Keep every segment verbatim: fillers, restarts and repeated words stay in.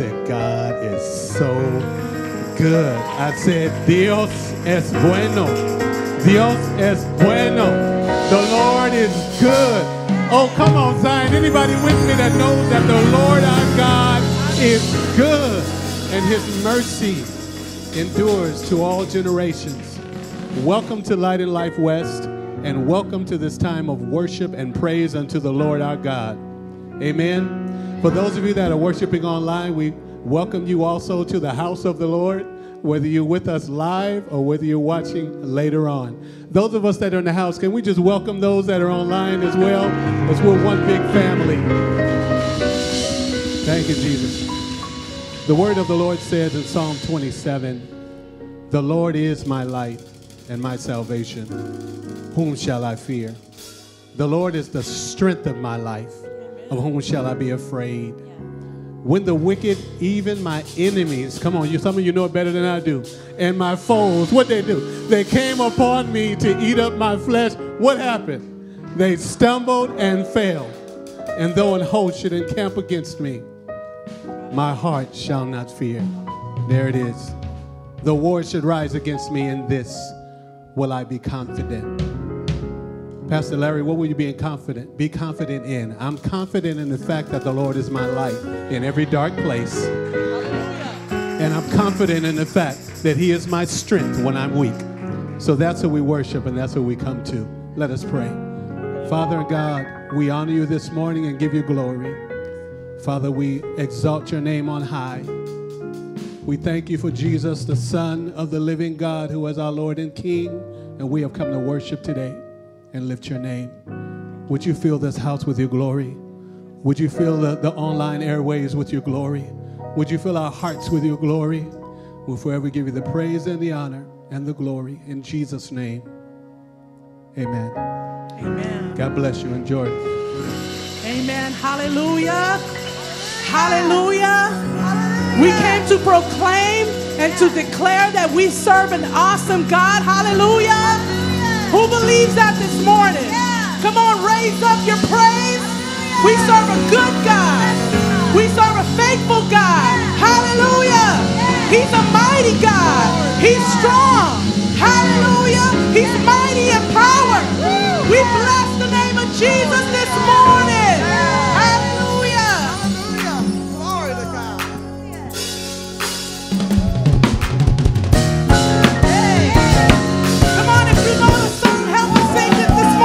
said, God is so good. I said, Dios es bueno. Dios es bueno. The Lord is good. Oh, come on, Zion. Anybody with me that knows that the Lord our God is good and his mercy endures to all generations. Welcome to Light and Life West, and welcome to this time of worship and praise unto the Lord our God. Amen. For those of you that are worshiping online, we welcome you also to the house of the Lord, whether you're with us live or whether you're watching later on. Those of us that are in the house, can we just welcome those that are online as well, as we're one big family. Thank you, Jesus. The word of the Lord says in Psalm twenty-seven, "The Lord is my light and my salvation. Whom shall I fear? The Lord is the strength of my life. Of whom shall I be afraid? When the wicked, even my enemies," come on, you, some of you know it better than I do, "and my foes," what they do? "They came upon me to eat up my flesh." What happened? "They stumbled and fell. And though an host should encamp against me, my heart shall not fear." There it is. "The war should rise against me, and this will I be confident." Pastor Larry, what will you be confident? Be confident in. I'm confident in the fact that the Lord is my light in every dark place. And I'm confident in the fact that he is my strength when I'm weak. So that's who we worship, and that's who we come to. Let us pray. Father God, we honor you this morning and give you glory. Father, we exalt your name on high. We thank you for Jesus, the Son of the living God, who is our Lord and King, and we have come to worship today and lift your name. Would you fill this house with your glory? Would you fill the, the online airways with your glory? Would you fill our hearts with your glory? We'll forever give you the praise and the honor and the glory in Jesus' name. Amen. Amen. God bless you. Enjoy. Amen. Hallelujah. Hallelujah. Hallelujah. We came to proclaim and to declare that we serve an awesome God. Hallelujah. Who believes that this morning? Yeah. Come on, raise up your praise. Hallelujah. We serve a good God. We serve a faithful God. Yeah. Hallelujah. Yeah. He's a mighty God. He's strong. Hallelujah. He's mighty in power. We bless the name of Jesus this morning. Hallelujah. Hallelujah. Glory to God. Hey. Come on, if you know the forever and ever.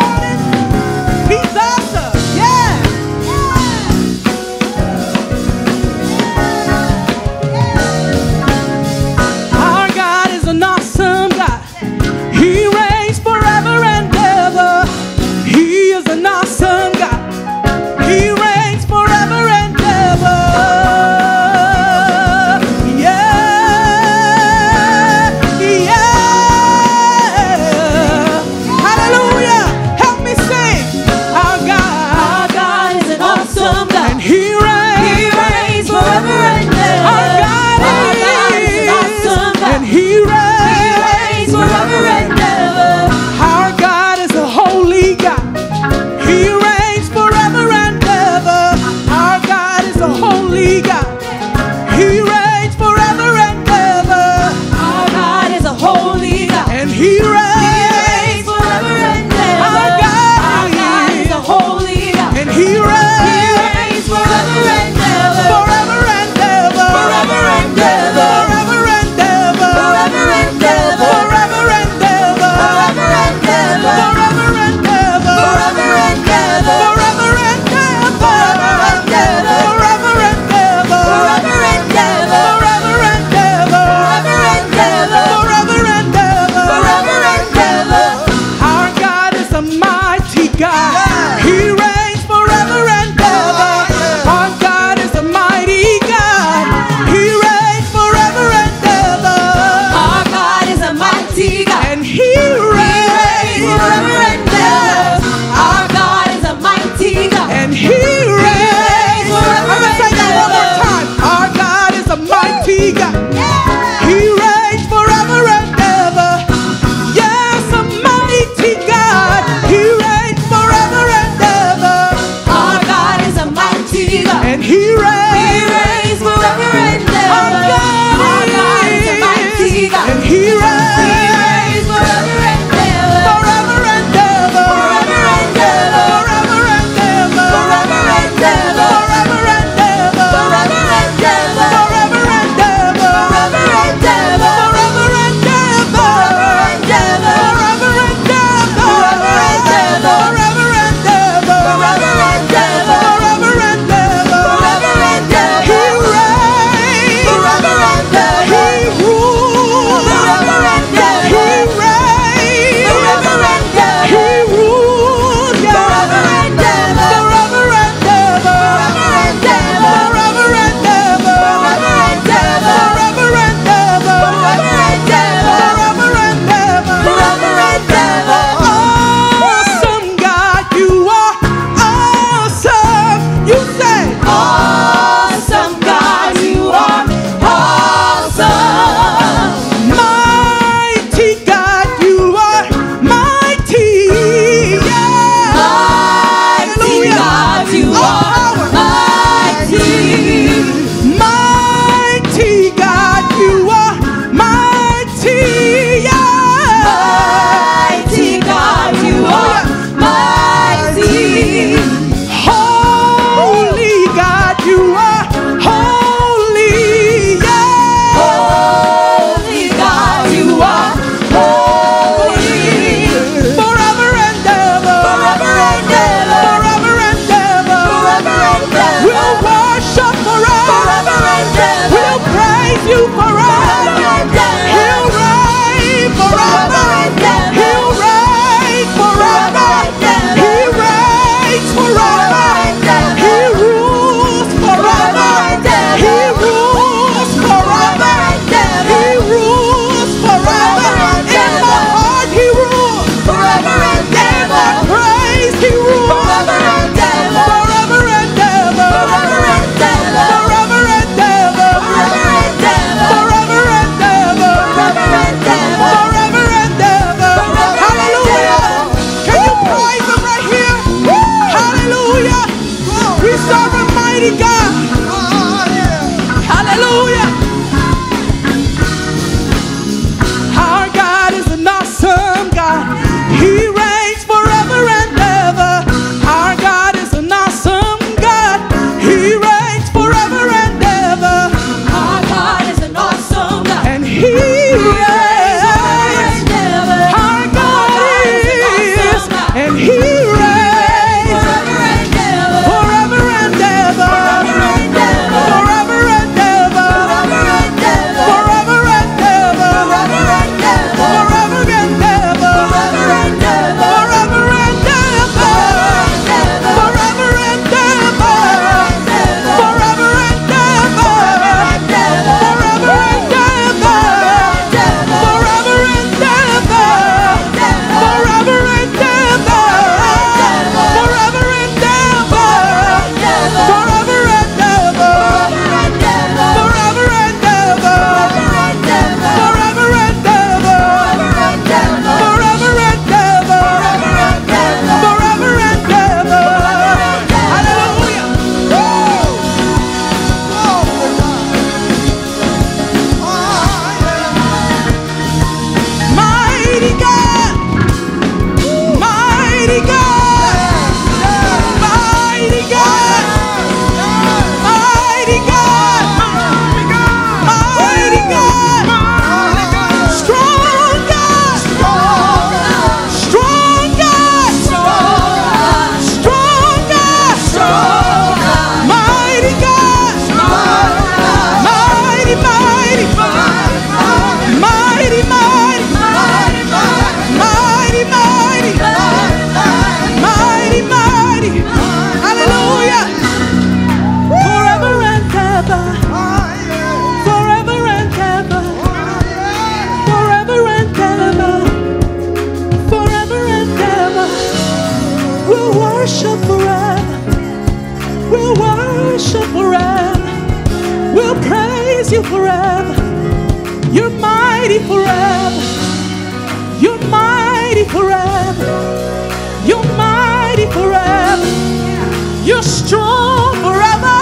Strong forever,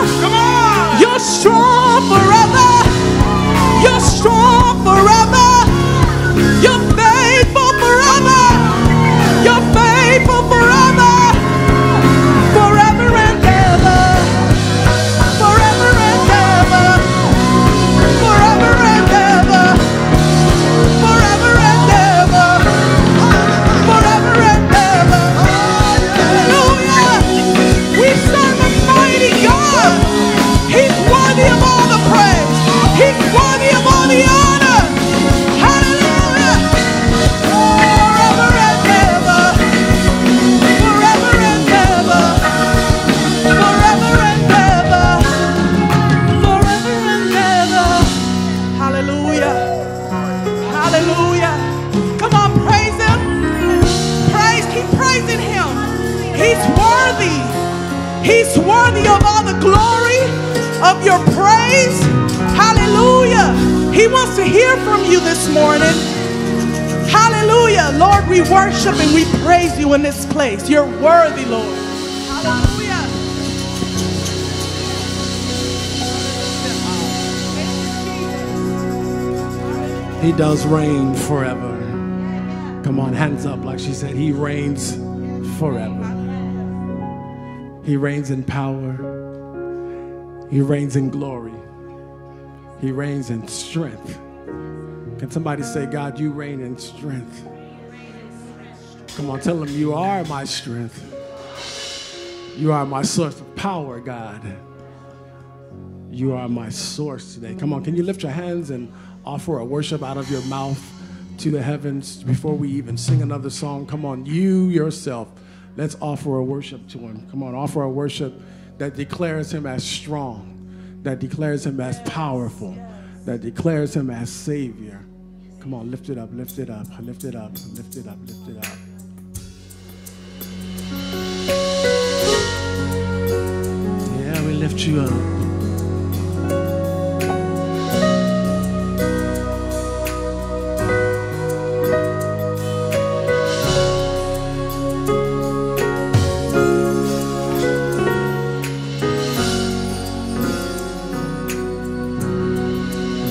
you're strong forever. He wants to hear from you this morning. Hallelujah. Lord, we worship and we praise you in this place. You're worthy, Lord. Hallelujah. He does reign forever. Come on, hands up like she said. He reigns forever. He reigns in power. He reigns in glory. He reigns in strength. Can somebody say, God, you reign in strength? Come on, tell him, you are my strength. You are my source of power, God. You are my source today. Come on, can you lift your hands and offer a worship out of your mouth to the heavens before we even sing another song? Come on, you yourself. Let's offer a worship to him. Come on, offer a worship that declares him as strong, that declares him as powerful, that declares him as Savior. Come on, lift it up, lift it up, lift it up, lift it up, lift it up. Yeah, we lift you up.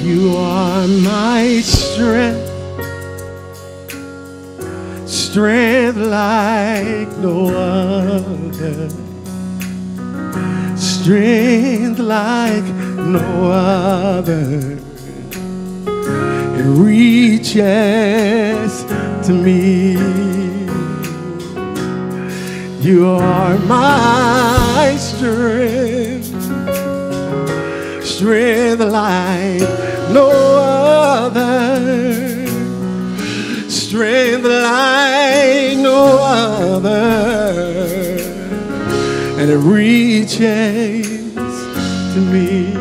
You are my strength, strength like no other, strength like no other. It reaches to me. You are my strength, strength like no other, strength like no other, and it reaches to me.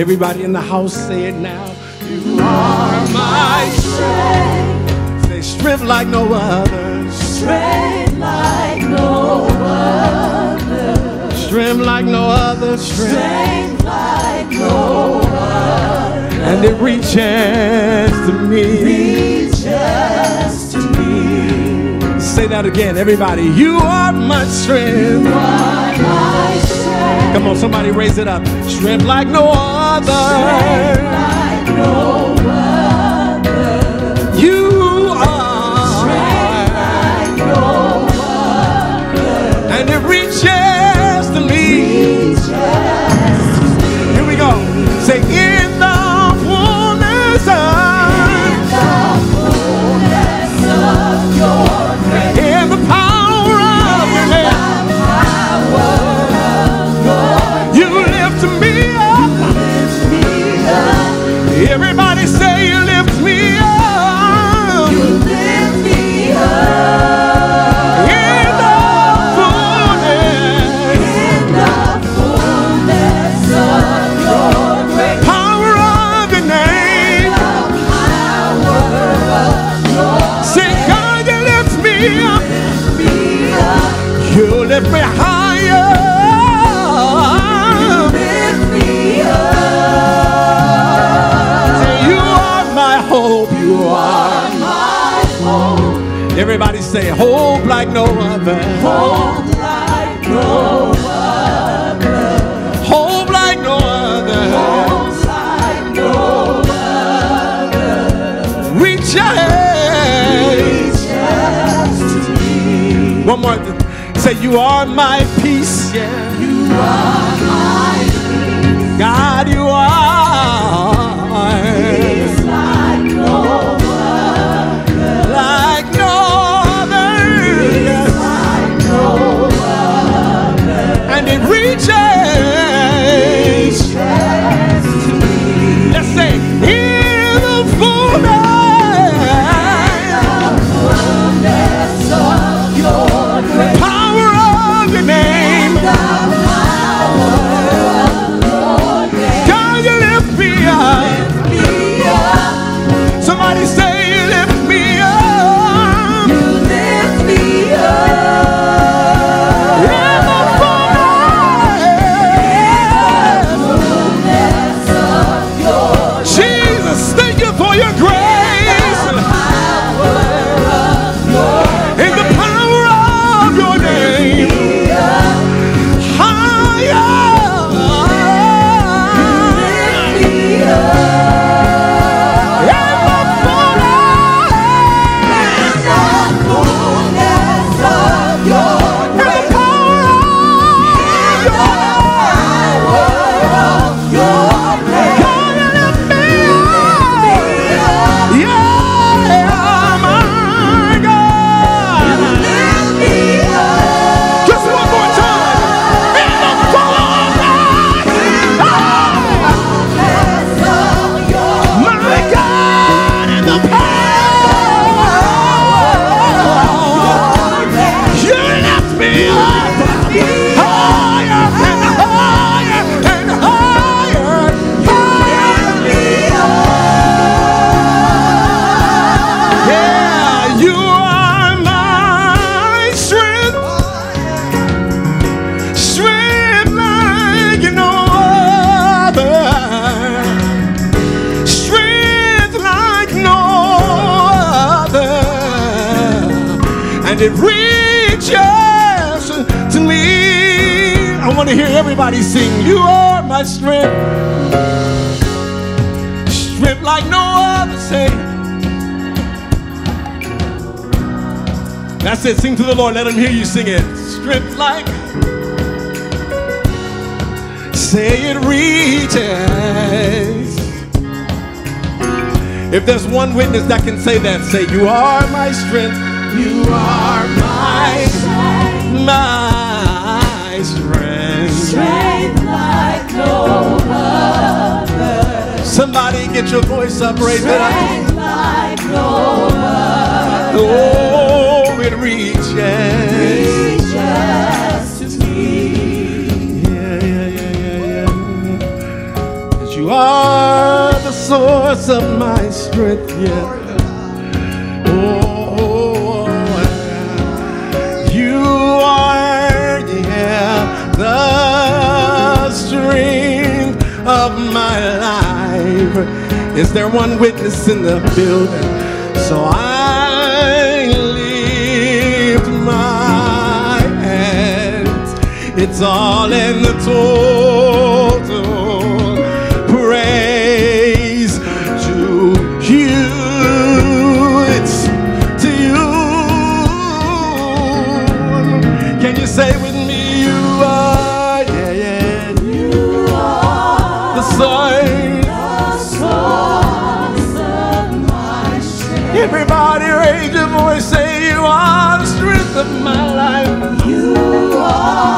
Everybody in the house, say it now. You are my strength. Say strength like no other, strength like no other, strength like no other, strength like no other. And it reaches to me. Reaches to me. Say that again, everybody. You are my strength. You are my strength. Come on, somebody raise it up. Strength like no other. Strength like no other. You are strength like no other. And it reaches to me. Reaches to me. Here we go. Say in the In the fullness of your grace, in the power of your name, you lift me up. Everybody say you lift me up. You lift me up. In the fullness, in the fullness of your grace, power of your name. You lift me higher. You lift me up. Say you are my hope. You are my hope. Everybody say hope like no other. Hope like no other. Hope like no other. Hope like no other. Reach out. One more. Say, you are my peace. Yeah. You are my peace. God, you are. Peace like no other. Like no other. Peace like no other. And it reaches. Reaches to me. Let's say, in the fullness of your grace, power of your name, the power You are my strength, strength like no other, strength like no other, and it reaches to me. I want to hear everybody sing, you are my strength, strength like no other, say. That's it. Sing to the Lord. Let him hear you sing it. Strength like. Say it reaches. If there's one witness that can say that, say, you are my strength. You are my strength. My strength. Strength like no other. Somebody get your voice up right now. Strength like no other. Oh. It reaches, reaches to me. Yeah, yeah, yeah, yeah, yeah. You are the source of my strength. Yeah. Oh, you are, yeah, the strength of my life. Is there one witness in the building? So I. It's all in the total praise to you. It's to you. Can you say with me, you are, yeah, yeah. You are the source, the source of my strength. Everybody raise your voice, say you are the strength of my life. You are.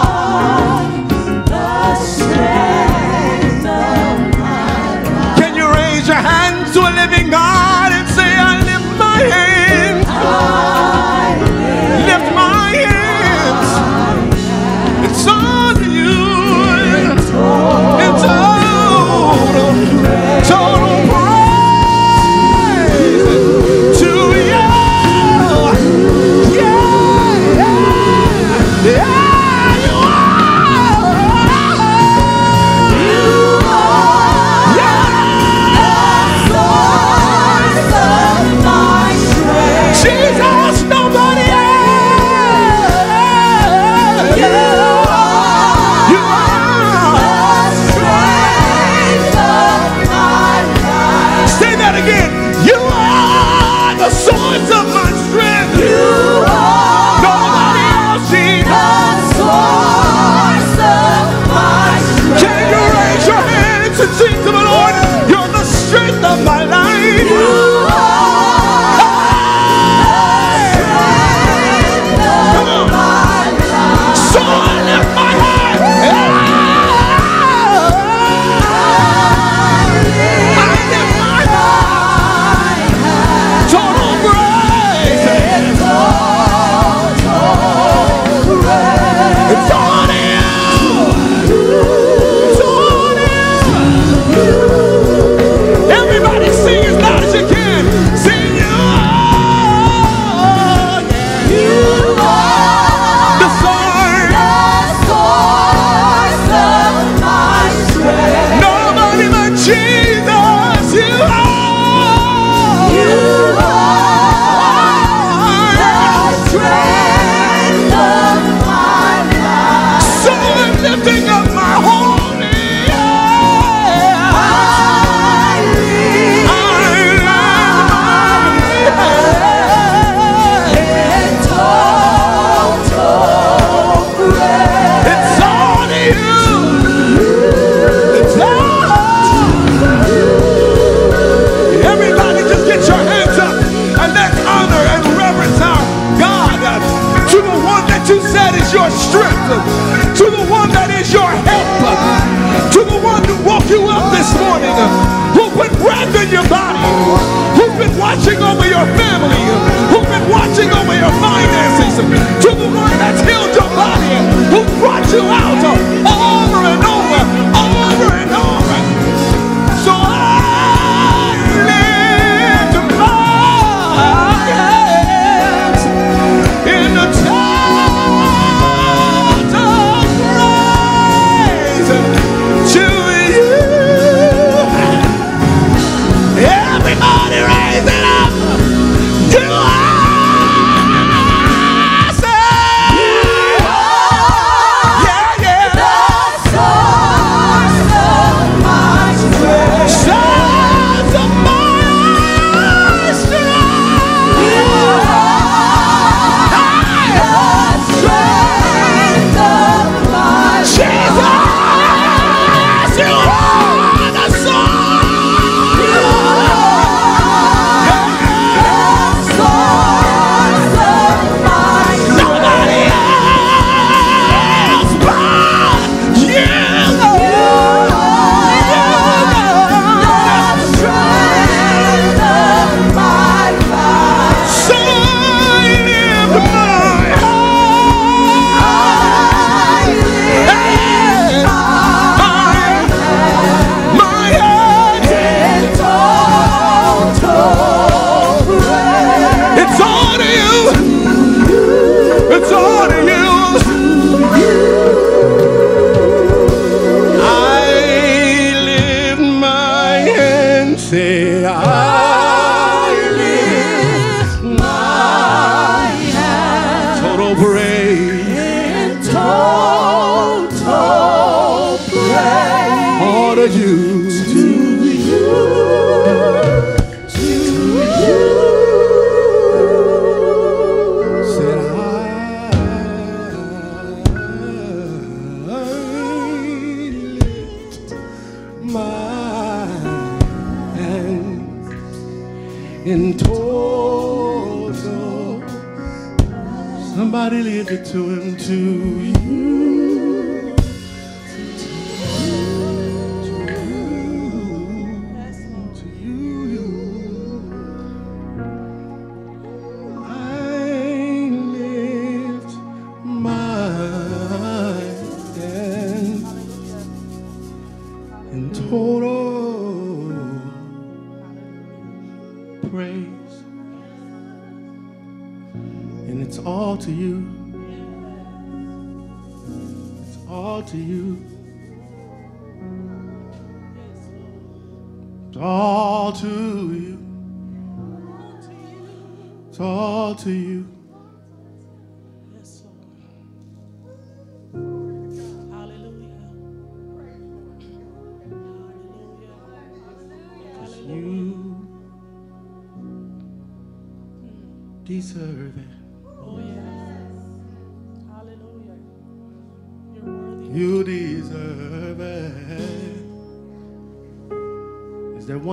Can you raise your hands to a living God and say, I lift my hands, I lift, lift my hands, my it's all to you, it's all, total, total, total. Yeah.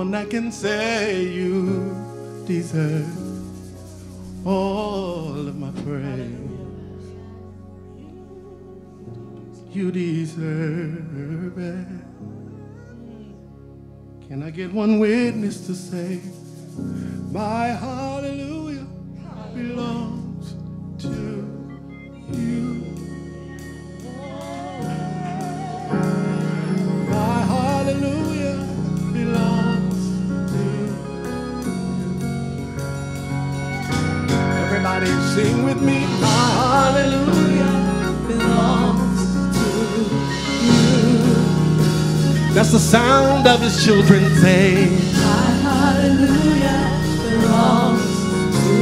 I can say you deserve all of my praise. You deserve it. Can I get one witness to say my hallelujah belongs to you? My hallelujah belongs. Everybody sing with me. My hallelujah belongs to you. That's the sound of his children say. My hallelujah belongs to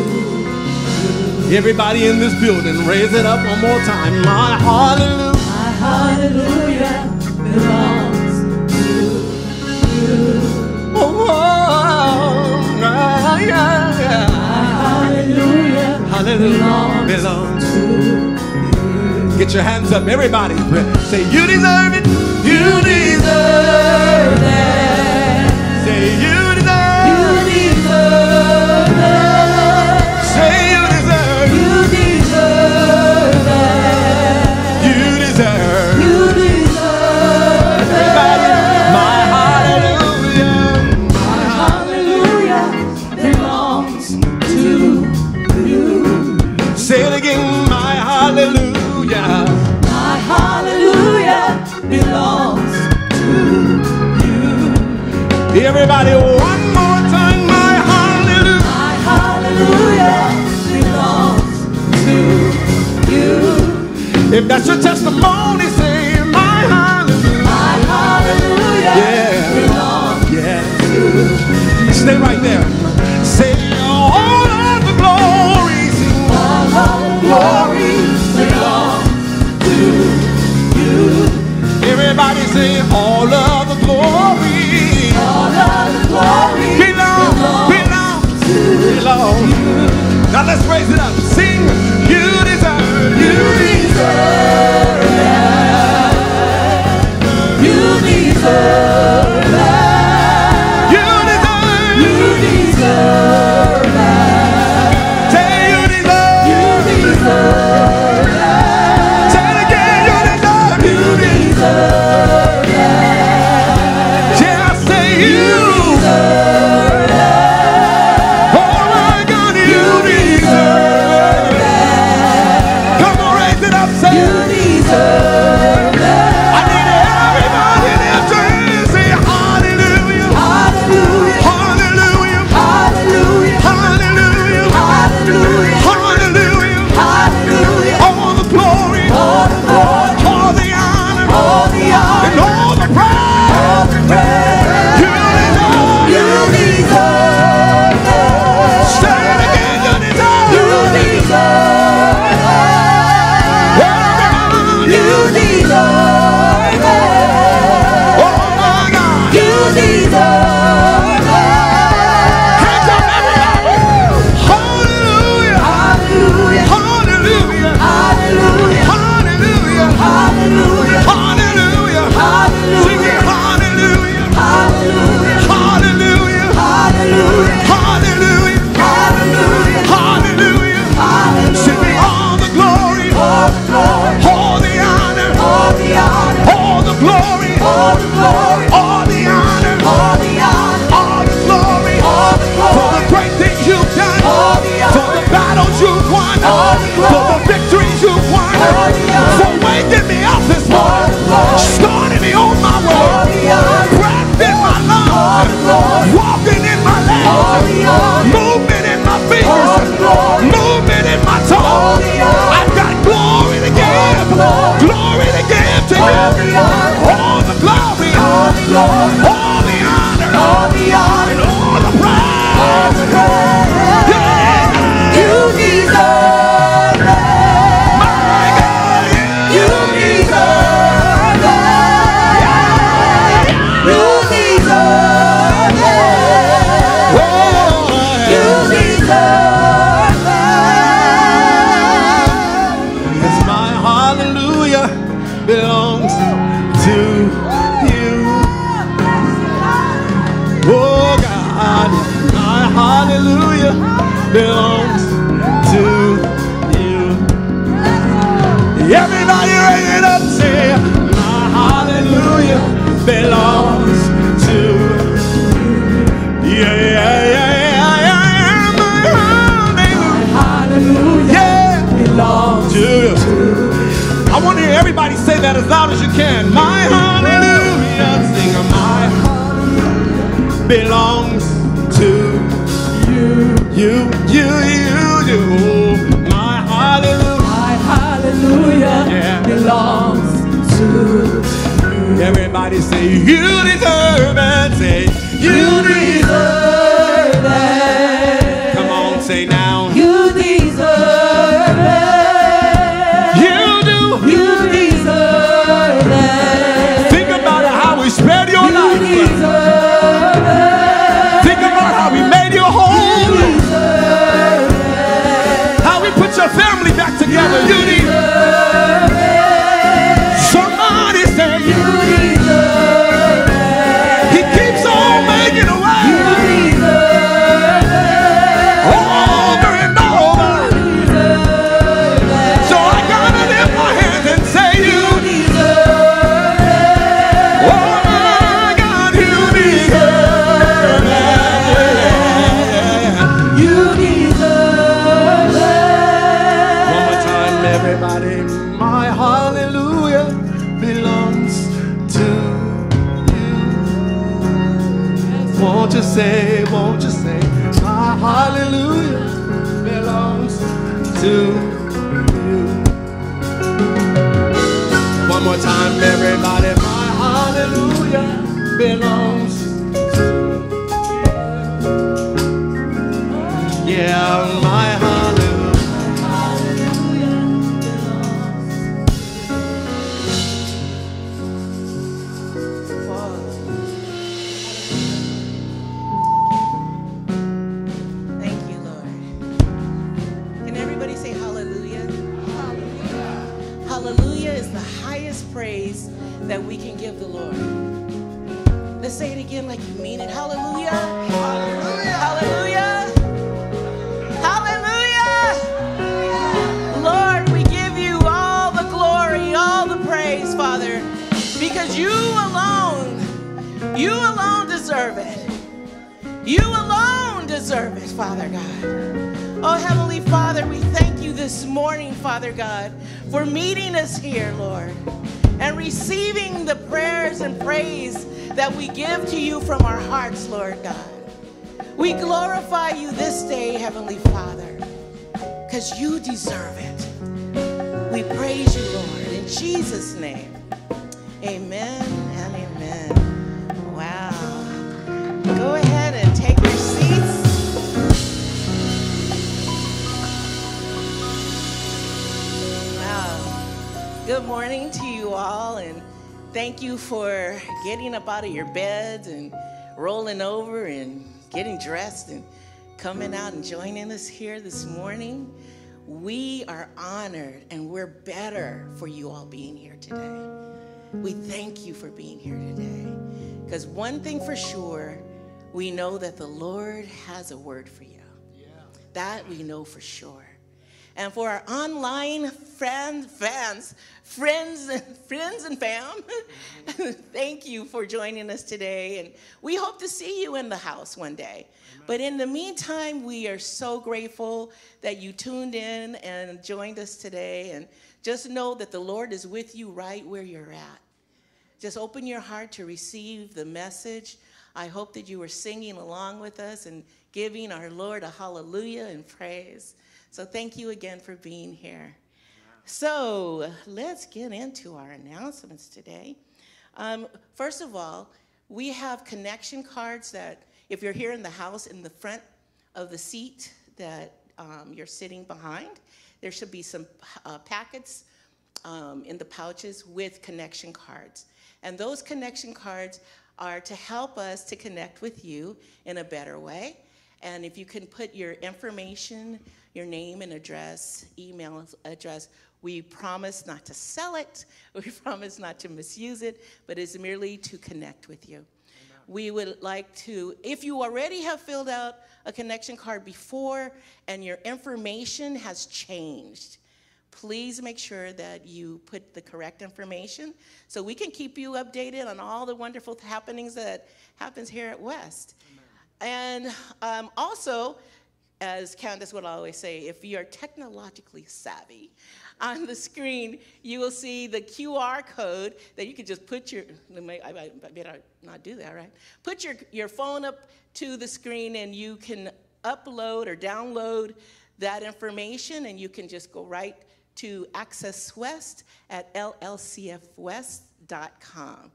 you. Everybody in this building, raise it up one more time. My hallelujah, my hallelujah belongs to you. Oh, my, yeah, yeah. My hallelujah. Hallelujah belongs to you. Get your hands up, everybody. Say, you deserve it. You deserve it. Say, you deserve it. You deserve it. Say, you deserve it. You deserve it. You deserve it. You deserve it. Everybody, my hallelujah. My hallelujah belongs to you. Say it again, my hallelujah. My hallelujah belongs to you. Everybody, one more time, my hallelujah. My hallelujah belongs to you. If that's your testimony, say my hallelujah. My hallelujah, yeah, belongs, yeah, to you. Stay right there. Say all of the it up, say, my hallelujah belongs to you. Yeah, yeah, yeah, yeah, yeah, my hallelujah, my hallelujah yeah. belongs to you. I want to hear everybody say that as loud as you can. My hallelujah, sing my hallelujah belongs to you, you, you, you, you. My hallelujah. Hallelujah yeah. belongs to you. Everybody say, you deserve it. Say, you deserve it. Come on, say now. You deserve it. You do. You deserve it. Think about how we spared your you life. You deserve it. Think about how we made your home. You deserve it. How we put your family back together. You, you deserve it. Say, won't you say, my hallelujah belongs to you. One more time, everybody, my hallelujah belongs to you. Yeah, my that we can give the Lord. Let's say it again like you mean it. Hallelujah. Hallelujah. Hallelujah. Hallelujah. Lord, we give you all the glory, all the praise, Father, because you alone, you alone deserve it. You alone deserve it, Father God. Oh, Heavenly Father, we thank you this morning, Father God, for meeting us here, Lord, and receiving the prayers and praise that we give to you from our hearts, Lord God. We glorify you this day, Heavenly Father, because you deserve it. We praise you, Lord, in Jesus' name. Amen and amen. Wow. Go ahead and take your seats. Good morning to you all, and thank you for getting up out of your beds and rolling over and getting dressed and coming out and joining us here this morning. We are honored, and we're better for you all being here today. We thank you for being here today, because one thing for sure, we know that the Lord has a word for you. Yeah. That we know for sure. And for our online friend, fans, friends and friends and fam, thank you for joining us today. And we hope to see you in the house one day. Amen. But in the meantime, we are so grateful that you tuned in and joined us today. And just know that the Lord is with you right where you're at. Just open your heart to receive the message. I hope that you were singing along with us and giving our Lord a hallelujah and praise. So thank you again for being here. So let's get into our announcements today. Um, first of all, we have connection cards that if you're here in the house in the front of the seat that um, you're sitting behind, there should be some uh, packets um, in the pouches with connection cards. And those connection cards are to help us to connect with you in a better way. And if you can put your information, your name and address, email address, we promise not to sell it, we promise not to misuse it, but it's merely to connect with you. Amen. We would like to, if you already have filled out a connection card before and your information has changed, please make sure that you put the correct information so we can keep you updated on all the wonderful happenings that happens here at West. Amen. And um, also, as Candace would always say, if you are technologically savvy, on the screen you will see the Q R code that you can just put your, I better not do that, right? Put your, your phone up to the screen and you can upload or download that information, and you can just go right to Access West at L L C F west dot com.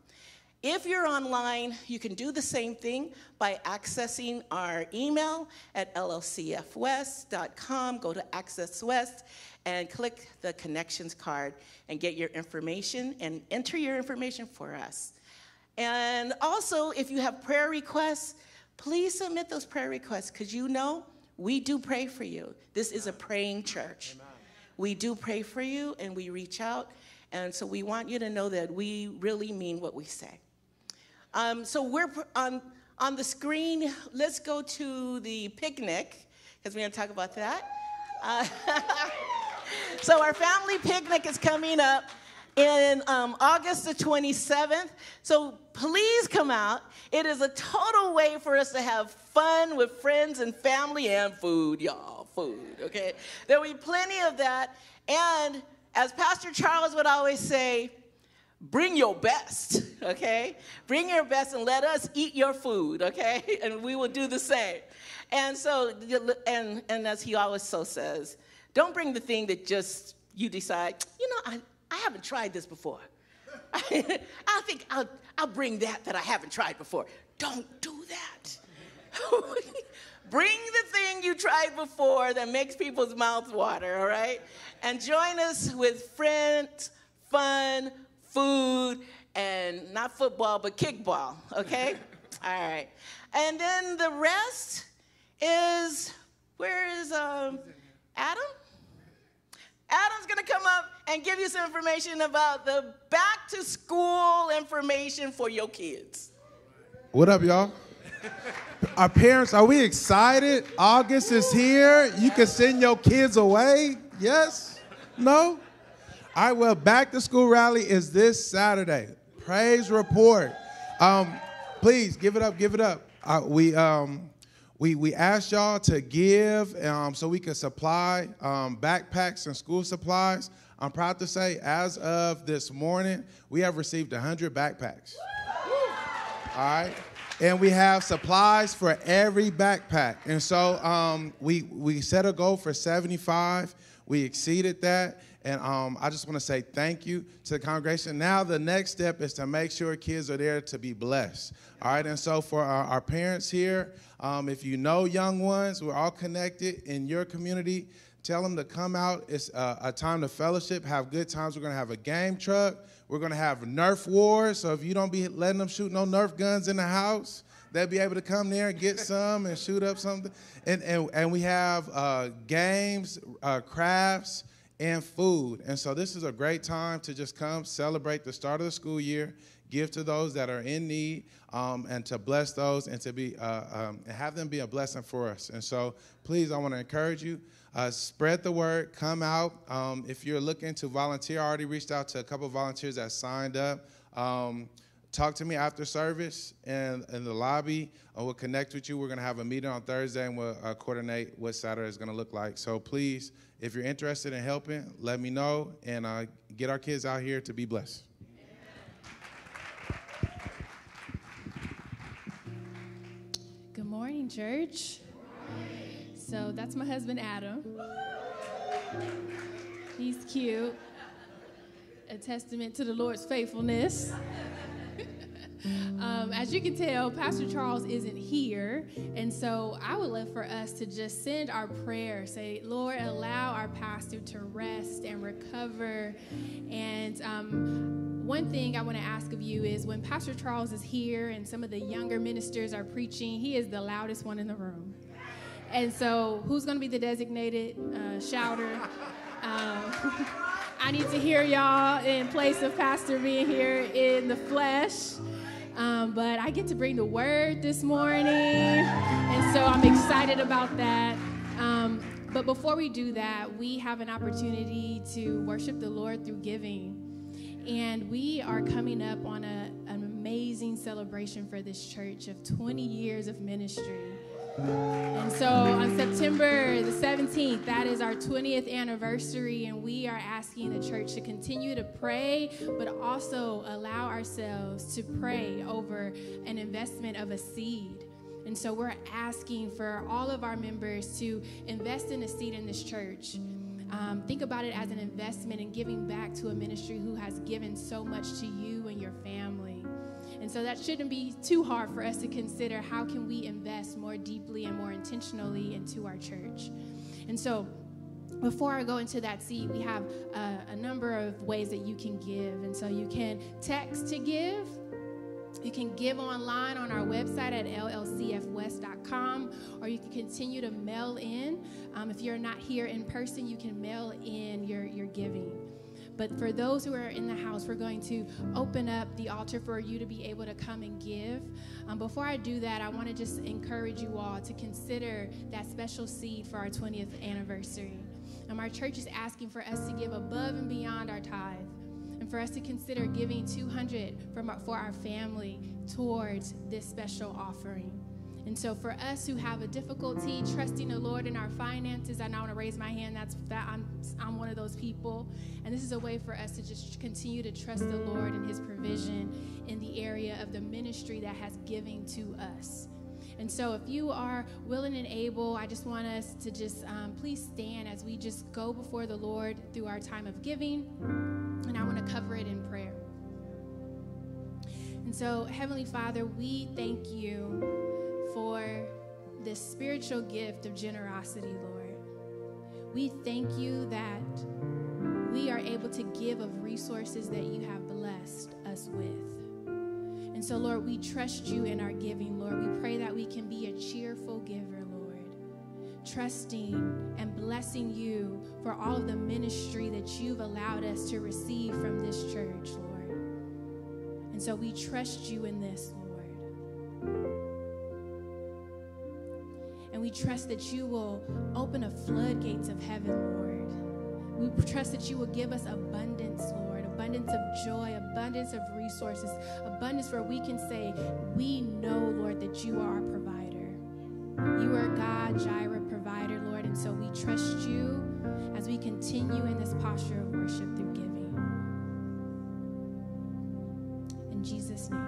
If you're online, you can do the same thing by accessing our email at L L C F west dot com. Go to Access West and click the connections card and get your information and enter your information for us. And also, if you have prayer requests, please submit those prayer requests, because you know we do pray for you. This is a praying church. Amen. We do pray for you and we reach out. And so we want you to know that we really mean what we say. Um, so we're on, on the screen. Let's go to the picnic, because we're going to talk about that. Uh, so our family picnic is coming up in um, August the twenty-seventh. So please come out. It is a total way for us to have fun with friends and family and food, y'all, food, okay? There'll be plenty of that. And as Pastor Charles would always say, bring your best, okay? Bring your best and let us eat your food, okay? And we will do the same. And so, and, and as he always so says, don't bring the thing that just you decide, you know, I, I haven't tried this before. I, I think I'll, I'll bring that that I haven't tried before. Don't do that. Bring the thing you tried before that makes people's mouths water, all right? And join us with friends, fun, food, and not football, but kickball, okay? All right. And then the rest is, where is um, Adam? Adam's going to come up and give you some information about the back-to-school information for your kids. What up, y'all? Our parents, are we excited? August is here. You can send your kids away. Yes? No? All right, well, back to school rally is this Saturday. Praise report. Um, please, give it up, give it up. Uh, we, um, we, we asked y'all to give um, so we could supply um, backpacks and school supplies. I'm proud to say, as of this morning, we have received one hundred backpacks. All right? And we have supplies for every backpack. And so um, we, we set a goal for seventy-five. We exceeded that. And um, I just want to say thank you to the congregation. Now the next step is to make sure kids are there to be blessed. All right, and so for our, our parents here, um, if you know young ones, we're all connected in your community. Tell them to come out. It's a, a time to fellowship, have good times. We're going to have a game truck. We're going to have Nerf wars. So if you don't be letting them shoot no Nerf guns in the house, they'll be able to come there and get some and shoot up something. And, and, and we have uh, games, uh, crafts, and food. And so this is a great time to just come celebrate the start of the school year, give to those that are in need, um, and to bless those and to be uh, um, and have them be a blessing for us. And so please, I want to encourage you. Uh, spread the word. Come out. Um, if you're looking to volunteer, I already reached out to a couple of volunteers that signed up. Um, talk to me after service and in the lobby. I will connect with you. We're going to have a meeting on Thursday, and we'll uh, coordinate what Saturday is going to look like. So please, if you're interested in helping, let me know, and uh, get our kids out here to be blessed. Good morning, church. So that's my husband, Adam. He's cute. A testament to the Lord's faithfulness. um, as you can tell, Pastor Charles isn't here. And so I would love for us to just send our prayer. Say, Lord, allow our pastor to rest and recover. And um, one thing I want to ask of you is when Pastor Charles is here and some of the younger ministers are preaching, he is the loudest one in the room. And so who's going to be the designated uh, shouter? Um, I need to hear y'all in place of Pastor being here in the flesh. Um, but I get to bring the word this morning. And so I'm excited about that. Um, But before we do that, we have an opportunity to worship the Lord through giving. And we are coming up on a, an amazing celebration for this church of twenty years of ministry. And so on September the seventeenth, that is our twentieth anniversary, and we are asking the church to continue to pray, but also allow ourselves to pray over an investment of a seed. And so we're asking for all of our members to invest in a seed in this church. Um, think about it as an investment in giving back to a ministry who has given so much to you and your family. And so that shouldn't be too hard for us to consider how can we invest more deeply and more intentionally into our church. And so before I go into that seed, we have a, a number of ways that you can give. And so you can text to give. You can give online on our website at L L C F west dot com, or you can continue to mail in. Um, if you're not here in person, you can mail in your, your giving. But for those who are in the house, we're going to open up the altar for you to be able to come and give. Um, before I do that, I want to just encourage you all to consider that special seed for our twentieth anniversary. Um, our church is asking for us to give above and beyond our tithe, and for us to consider giving two hundred dollars from our, for our family towards this special offering. And so for us who have a difficulty trusting the Lord in our finances, and I want to raise my hand, that's that I'm, I'm one of those people. And this is a way for us to just continue to trust the Lord and his provision in the area of the ministry that has given to us. And so if you are willing and able, I just want us to just um, please stand as we just go before the Lord through our time of giving. And I want to cover it in prayer. And so, Heavenly Father, we thank you for this spiritual gift of generosity, Lord. We thank you that we are able to give of resources that you have blessed us with. And so, Lord, we trust you in our giving, Lord. We pray that we can be a cheerful giver, Lord, trusting and blessing you for all of the ministry that you've allowed us to receive from this church, Lord. And so we trust you in this, Lord. And we trust that you will open the floodgates of heaven, Lord. We trust that you will give us abundance, Lord. Abundance of joy, abundance of resources, abundance where we can say, we know, Lord, that you are our provider. You are God, Jireh, provider, Lord, and so we trust you as we continue in this posture of worship through giving. In Jesus' name.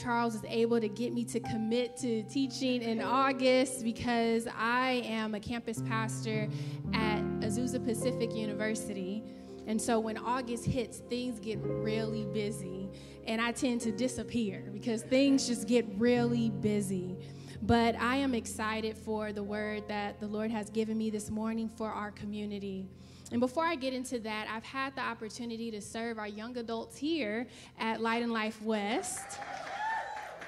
Charles is able to get me to commit to teaching in August because I am a campus pastor at Azusa Pacific University. And so when August hits, things get really busy, and I tend to disappear because things just get really busy. But I am excited for the word that the Lord has given me this morning for our community. And before I get into that, I've had the opportunity to serve our young adults here at Light and Life West.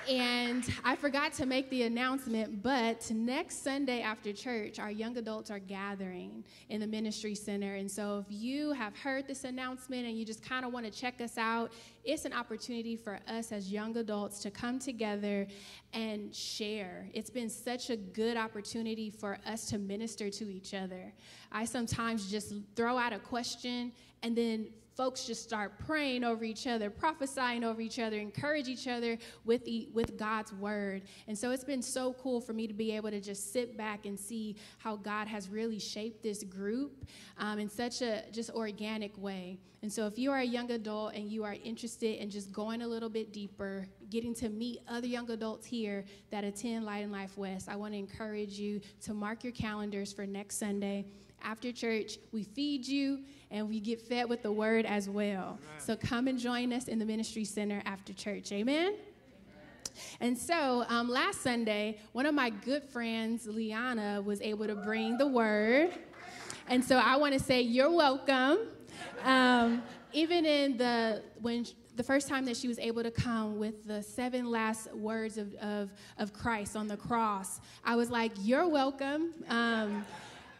And I forgot to make the announcement, but next Sunday after church, our young adults are gathering in the ministry center. And so if you have heard this announcement and you just kind of want to check us out, it's an opportunity for us as young adults to come together and share. It's been such a good opportunity for us to minister to each other. I sometimes just throw out a question and then folks just start praying over each other, prophesying over each other, encourage each other with the, with God's word. And so it's been so cool for me to be able to just sit back and see how God has really shaped this group um, in such a just organic way. And so if you are a young adult and you are interested in just going a little bit deeper, getting to meet other young adults here that attend Light and Life West, I want to encourage you to mark your calendars for next Sunday. After church, we feed you, and we get fed with the word as well. Amen. So come and join us in the ministry center after church. Amen? Amen. And so um, last Sunday, one of my good friends, Liana, was able to bring the word. And so I want to say you're welcome. Um, even in the when the first time that she was able to come with the seven last words of, of, of Christ on the cross, I was like, you're welcome. Um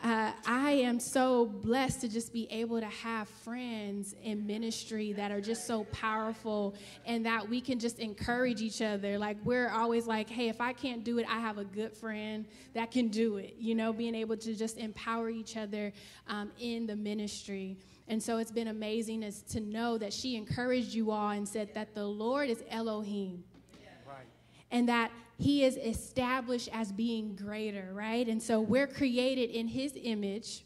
Uh, I am so blessed to just be able to have friends in ministry that are just so powerful and that we can just encourage each other. Like, we're always like, hey, if I can't do it, I have a good friend that can do it. You know, being able to just empower each other um, in the ministry. And so it's been amazing as to know that she encouraged you all and said that the Lord is Elohim. And that he is established as being greater, right? And so we're created in his image.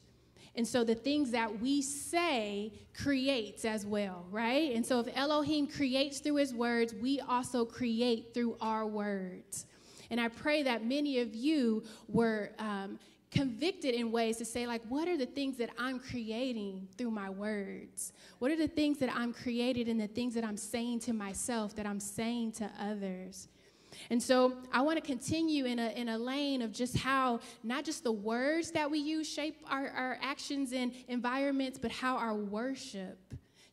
And so the things that we say creates as well, right? And so if Elohim creates through his words, we also create through our words. And I pray that many of you were um, convicted in ways to say, like, what are the things that I'm creating through my words? What are the things that I'm created and the things that I'm saying to myself, that I'm saying to others? And so I want to continue in a, in a lane of just how not just the words that we use shape our, our actions and environments, but how our worship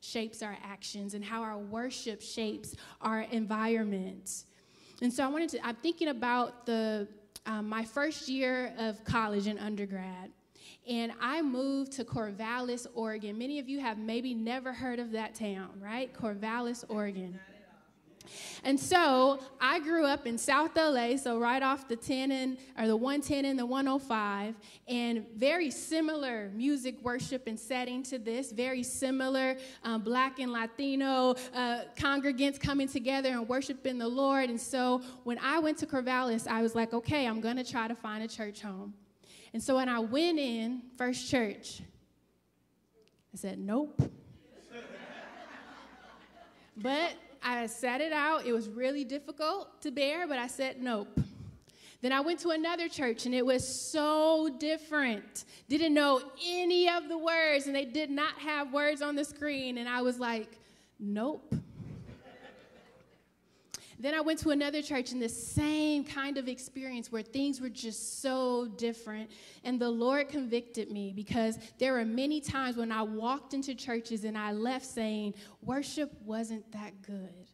shapes our actions and how our worship shapes our environments. And so I wanted to, I'm thinking about the um, my first year of college and undergrad. And I moved to Corvallis, Oregon. Many of you have maybe never heard of that town, right? Corvallis, Oregon. And so I grew up in South L A, so right off the ten and, or the one ten and the one oh five, and very similar music, worship, and setting to this, very similar um, Black and Latino uh, congregants coming together and worshiping the Lord. And so when I went to Corvallis, I was like, okay, I'm going to try to find a church home. And so when I went in, first church, I said, nope. But I sat it out. It was really difficult to bear, but I said nope. Then I went to another church, and it was so different. Didn't know any of the words, and they did not have words on the screen, and I was like, nope. Then I went to another church in the same kind of experience where things were just so different. And the Lord convicted me because there were many times when I walked into churches and I left saying, worship wasn't that good.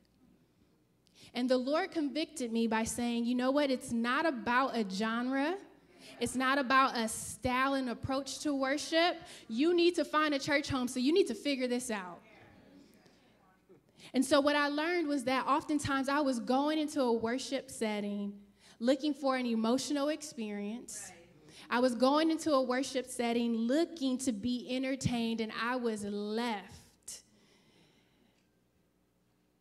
And the Lord convicted me by saying, you know what? It's not about a genre. It's not about a style and approach to worship. You need to find a church home, so you need to figure this out. And so what I learned was that oftentimes I was going into a worship setting looking for an emotional experience. I was going into a worship setting looking to be entertained, and I was left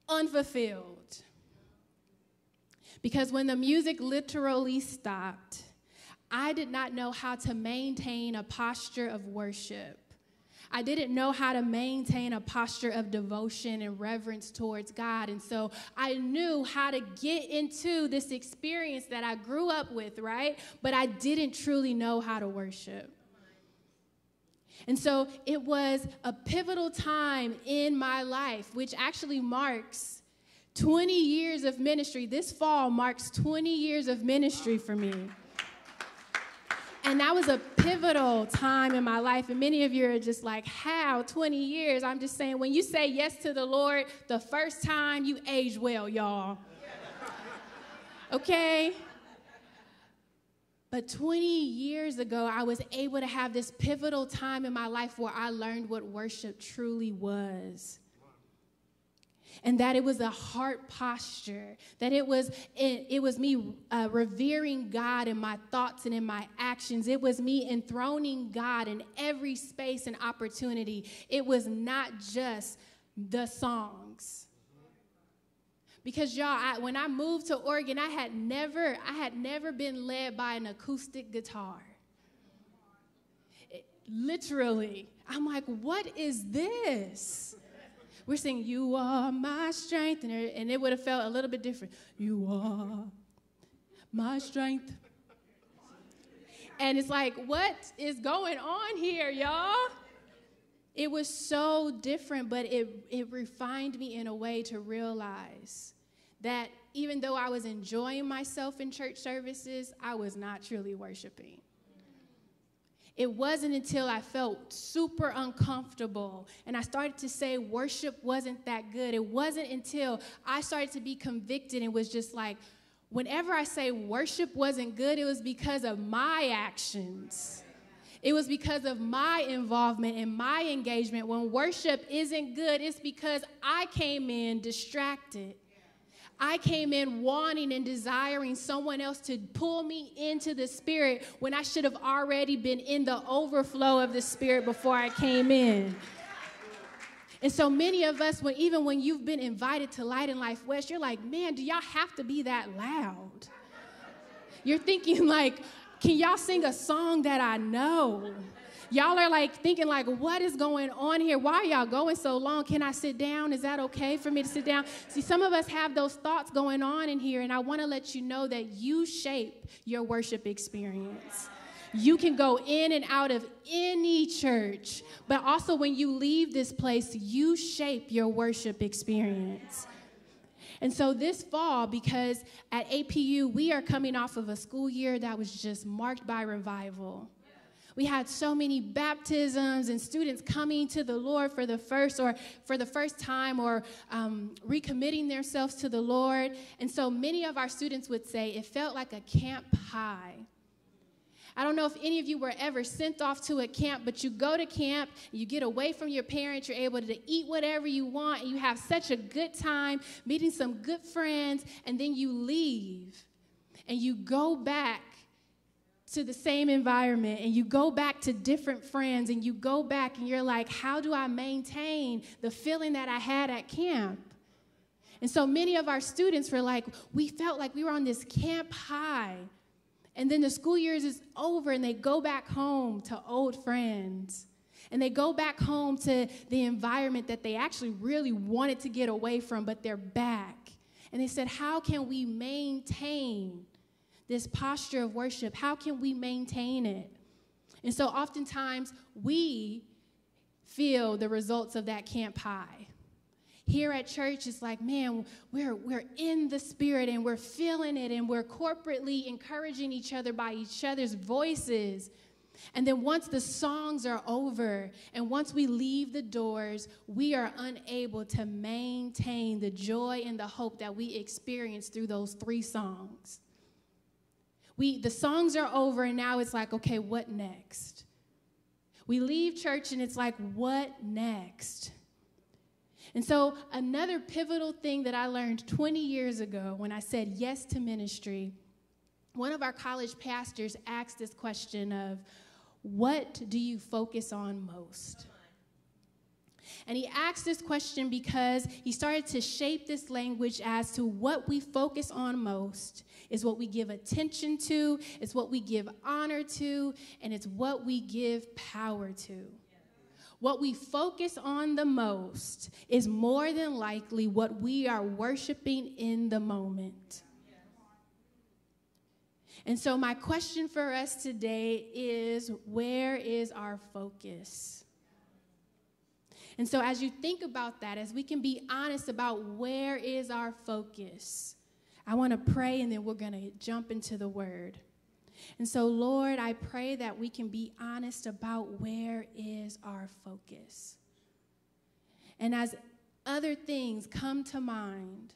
unfulfilled. Because when the music literally stopped, I did not know how to maintain a posture of worship. I didn't know how to maintain a posture of devotion and reverence towards God. And so I knew how to get into this experience that I grew up with, right? But I didn't truly know how to worship. And so it was a pivotal time in my life, which actually marks twenty years of ministry. This fall marks twenty years of ministry for me. And that was a pivotal time in my life. And many of you are just like, how? twenty years? I'm just saying, when you say yes to the Lord the first time, you age well, y'all. Okay? But twenty years ago, I was able to have this pivotal time in my life where I learned what worship truly was. And that it was a heart posture, that it was it, it was me uh, revering God in my thoughts and in my actions. It was me enthroning God in every space and opportunity. It was not just the songs. Because, y'all, I, when I moved to Oregon, I had never, I had never been led by an acoustic guitar. It, literally. I'm like, what is this? We're singing, you are my strength, and it would have felt a little bit different. You are my strength. And it's like, what is going on here, y'all? It was so different, but it, it refined me in a way to realize that even though I was enjoying myself in church services, I was not truly worshiping. It wasn't until I felt super uncomfortable and I started to say worship wasn't that good. It wasn't until I started to be convicted and was just like, whenever I say worship wasn't good, it was because of my actions. It was because of my involvement and my engagement. When worship isn't good, it's because I came in distracted. I came in wanting and desiring someone else to pull me into the Spirit when I should have already been in the overflow of the Spirit before I came in. And so many of us, when, even when you've been invited to Light and Life West, you're like, man, do y'all have to be that loud? You're thinking like, can y'all sing a song that I know? Y'all are like thinking like, what is going on here? Why are y'all going so long? Can I sit down? Is that okay for me to sit down? See, some of us have those thoughts going on in here, and I want to let you know that you shape your worship experience. You can go in and out of any church, but also when you leave this place, you shape your worship experience. And so this fall, because at A P U, we are coming off of a school year that was just marked by revival. We had so many baptisms and students coming to the Lord for the first or for the first time or um, recommitting themselves to the Lord. And so many of our students would say it felt like a camp high. I don't know if any of you were ever sent off to a camp, but you go to camp, you get away from your parents, you're able to eat whatever you want, and you have such a good time meeting some good friends, and then you leave and you go back to the same environment, and you go back to different friends, and you go back and you're like, how do I maintain the feeling that I had at camp? And so many of our students were like, we felt like we were on this camp high, and then the school year is over and they go back home to old friends, and they go back home to the environment that they actually really wanted to get away from, but they're back. And they said, how can we maintain this posture of worship? How can we maintain it? And so oftentimes we feel the results of that camp high. Here at church, it's like, man, we're, we're in the Spirit and we're feeling it, and we're corporately encouraging each other by each other's voices. And then once the songs are over and once we leave the doors, we are unable to maintain the joy and the hope that we experienced through those three songs. We, the songs are over, and now it's like, okay, what next? We leave church, and it's like, what next? And so another pivotal thing that I learned twenty years ago when I said yes to ministry, one of our college pastors asked this question of, what do you focus on most? And he asked this question because he started to shape this language as to what we focus on most is what we give attention to, it's what we give honor to, and it's what we give power to. What we focus on the most is more than likely what we are worshiping in the moment. And so my question for us today is, where is our focus? And so as you think about that, as we can be honest about where is our focus, I want to pray, and then we're going to jump into the Word. And so, Lord, I pray that we can be honest about where is our focus. And as other things come to mind,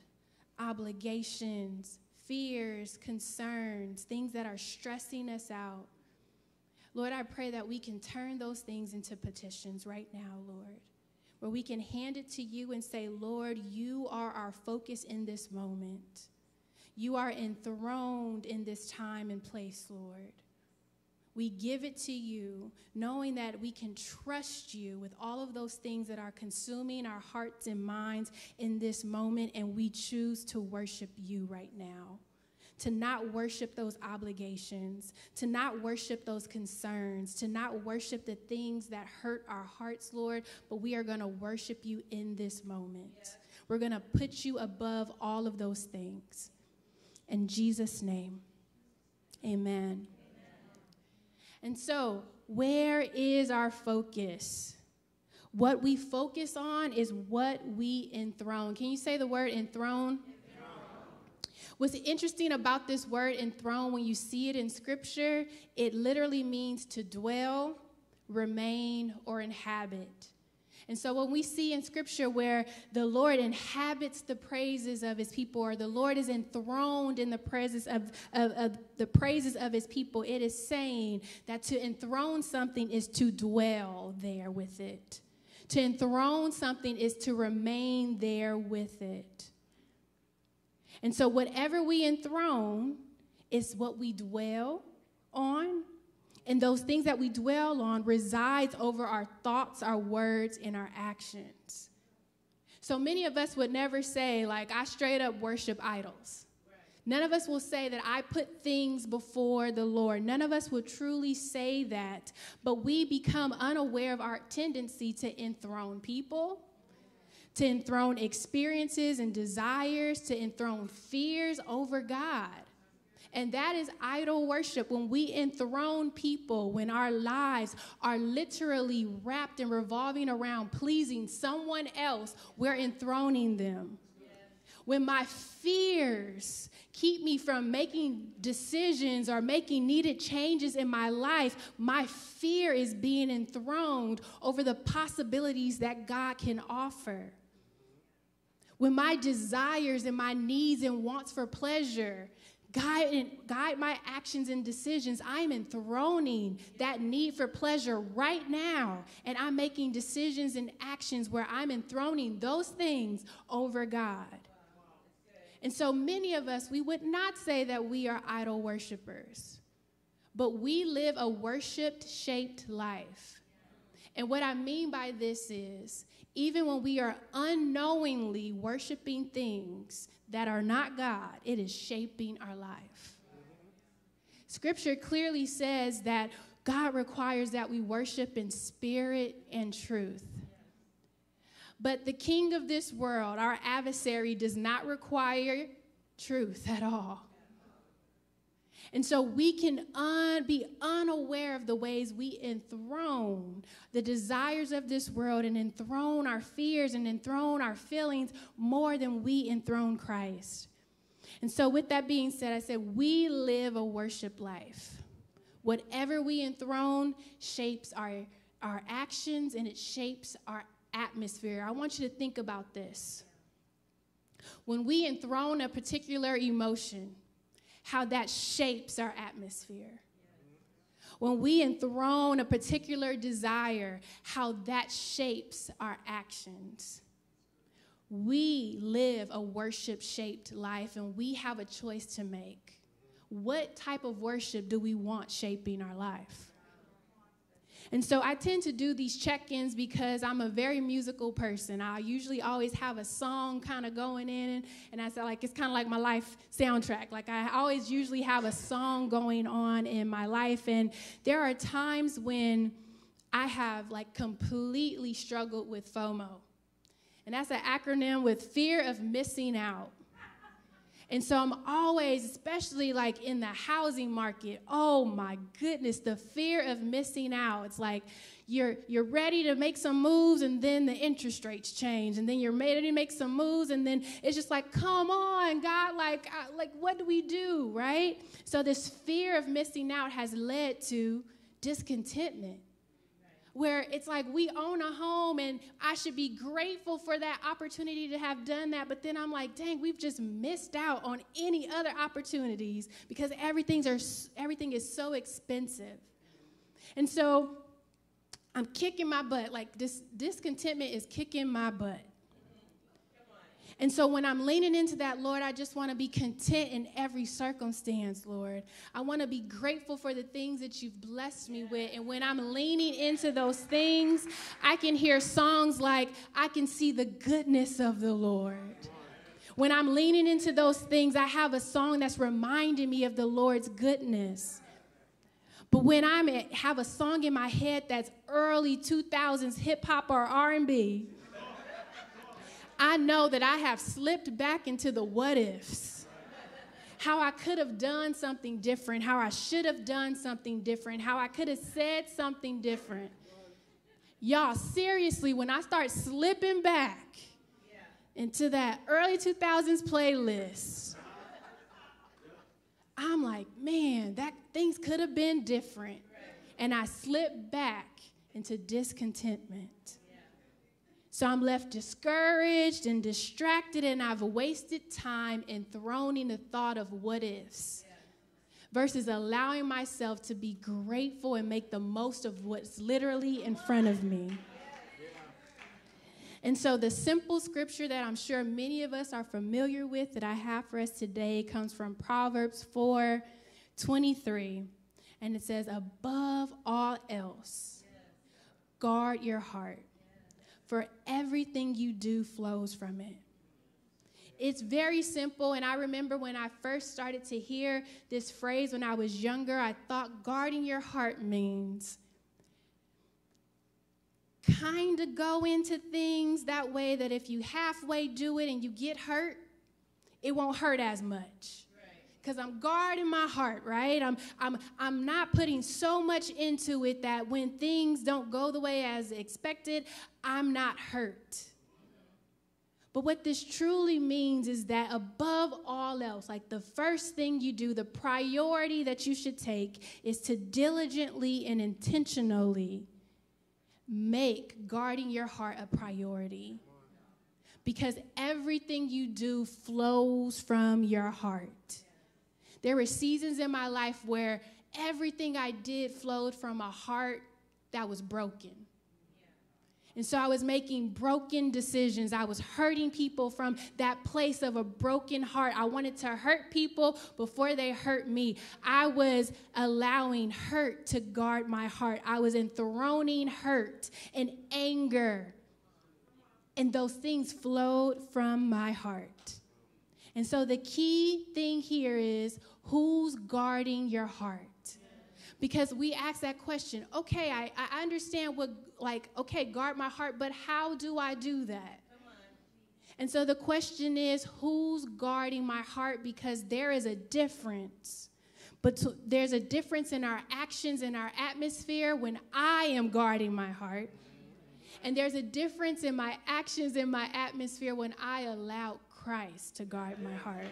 obligations, fears, concerns, things that are stressing us out, Lord, I pray that we can turn those things into petitions right now, Lord, where we can hand it to you and say, Lord, you are our focus in this moment. You are enthroned in this time and place, Lord. We give it to you, knowing that we can trust you with all of those things that are consuming our hearts and minds in this moment, and we choose to worship you right now, to not worship those obligations, to not worship those concerns, to not worship the things that hurt our hearts, Lord, but we are going to worship you in this moment. Yeah. We're going to put you above all of those things. In Jesus' name, amen. And so, where is our focus? What we focus on is what we enthrone. Can you say the word enthrone? Enthrone. What's interesting about this word enthrone, when you see it in Scripture, it literally means to dwell, remain, or inhabit. And so when we see in Scripture where the Lord inhabits the praises of his people, or the Lord is enthroned in the presence of, of, of the praises of his people, it is saying that to enthrone something is to dwell there with it. To enthrone something is to remain there with it. And so whatever we enthrone is what we dwell on. And those things that we dwell on resides over our thoughts, our words, and our actions. So many of us would never say, like, I straight up worship idols. Right. None of us will say that I put things before the Lord. None of us would truly say that. But we become unaware of our tendency to enthrone people, to enthrone experiences and desires, to enthrone fears over God. And that is idol worship, when we enthrone people, when our lives are literally wrapped and revolving around pleasing someone else, we're enthroning them. Yeah. When my fears keep me from making decisions or making needed changes in my life, my fear is being enthroned over the possibilities that God can offer. When my desires and my needs and wants for pleasure Guide, and guide my actions and decisions, I'm enthroning that need for pleasure right now, and I'm making decisions and actions where I'm enthroning those things over God. And so many of us, we would not say that we are idol worshipers, but we live a worshiped, shaped life. And what I mean by this is, even when we are unknowingly worshiping things that are not God, it is shaping our life. Scripture clearly says that God requires that we worship in spirit and truth. But the king of this world, our adversary, does not require truth at all. And so we can un, be unaware of the ways we enthrone the desires of this world and enthrone our fears and enthrone our feelings more than we enthrone Christ. And so with that being said, I said we live a worship life. Whatever we enthrone shapes our, our actions, and it shapes our atmosphere. I want you to think about this. When we enthrone a particular emotion, how that shapes our atmosphere. When we enthrone a particular desire, how that shapes our actions. We live a worship-shaped life, and we have a choice to make. What type of worship do we want shaping our life? And so I tend to do these check-ins because I'm a very musical person. I usually always have a song kind of going in, and I say, like, it's kind of like my life soundtrack. Like, I always usually have a song going on in my life, and there are times when I have, like, completely struggled with FOMO. And that's an acronym with fear of missing out. And so I'm always, especially like in the housing market, oh my goodness, the fear of missing out. It's like, You're, you're ready to make some moves, and then the interest rates change, and then you're ready to make some moves, and then it's just like, come on, God, like, I, like what do we do, right? So this fear of missing out has led to discontentment, where it's like we own a home, and I should be grateful for that opportunity to have done that, but then I'm like, dang, we've just missed out on any other opportunities because everything's are, everything is so expensive. And so I'm kicking my butt. Like, this discontentment is kicking my butt. And so when I'm leaning into that, Lord, I just want to be content in every circumstance, Lord. I want to be grateful for the things that you've blessed me with. And when I'm leaning into those things, I can hear songs like, I can see the goodness of the Lord. When I'm leaning into those things, I have a song that's reminding me of the Lord's goodness. But when I have a song in my head that's early two thousands hip-hop or R and B, I know that I have slipped back into the what ifs, how I could have done something different, how I should have done something different, how I could have said something different. Y'all, seriously, when I start slipping back into that early two thousands playlist, I'm like, man, that things could have been different. And I slip back into discontentment. So I'm left discouraged and distracted, and I've wasted time and thrown in the thought of what ifs versus allowing myself to be grateful and make the most of what's literally in front of me. And so the simple scripture that I'm sure many of us are familiar with that I have for us today comes from Proverbs four twenty-three, and it says, above all else, guard your heart, for everything you do flows from it. It's very simple, and I remember when I first started to hear this phrase when I was younger, I thought guarding your heart means kind of go into things that way that if you halfway do it and you get hurt, it won't hurt as much. Because I'm guarding my heart, right? I'm, I'm, I'm not putting so much into it that when things don't go the way as expected, I'm not hurt. But what this truly means is that above all else, like the first thing you do, the priority that you should take is to diligently and intentionally make guarding your heart a priority. Because everything you do flows from your heart. There were seasons in my life where everything I did flowed from a heart that was broken. And so I was making broken decisions. I was hurting people from that place of a broken heart. I wanted to hurt people before they hurt me. I was allowing hurt to guard my heart. I was enthroning hurt and anger. And those things flowed from my heart. And so the key thing here is, who's guarding your heart? Because we ask that question, okay, I, I understand what, like, okay, guard my heart, but how do I do that? And so the question is, who's guarding my heart? Because there is a difference. But to, there's a difference in our actions, in our atmosphere when I am guarding my heart. And there's a difference in my actions, in my atmosphere when I allow Christ to guard my heart.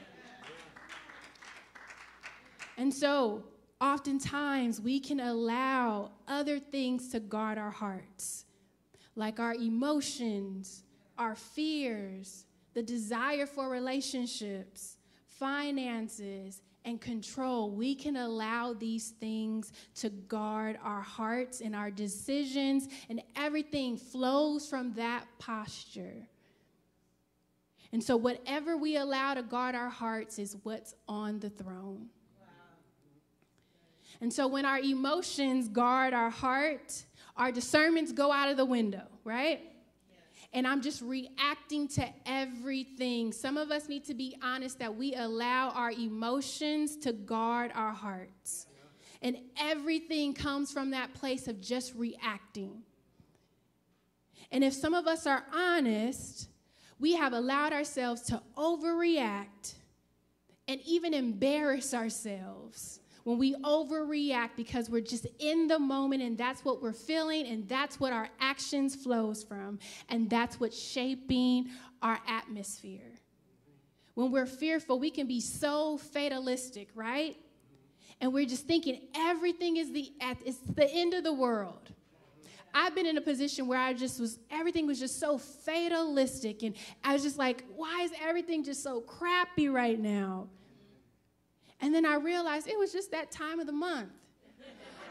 And so, oftentimes, we can allow other things to guard our hearts, like our emotions, our fears, the desire for relationships, finances, and control. We can allow these things to guard our hearts and our decisions, and everything flows from that posture. And so whatever we allow to guard our hearts is what's on the throne. Wow. And so when our emotions guard our heart, our discernments go out of the window, right? Yes. And I'm just reacting to everything. Some of us need to be honest that we allow our emotions to guard our hearts. Yeah. And everything comes from that place of just reacting. And if some of us are honest, we have allowed ourselves to overreact and even embarrass ourselves when we overreact because we're just in the moment and that's what we're feeling and that's what our actions flows from, and that's what's shaping our atmosphere. When we're fearful, we can be so fatalistic, right? And we're just thinking everything is the it's the end of the world. I've been in a position where I just was, everything was just so fatalistic. And I was just like, why is everything just so crappy right now? And then I realized it was just that time of the month.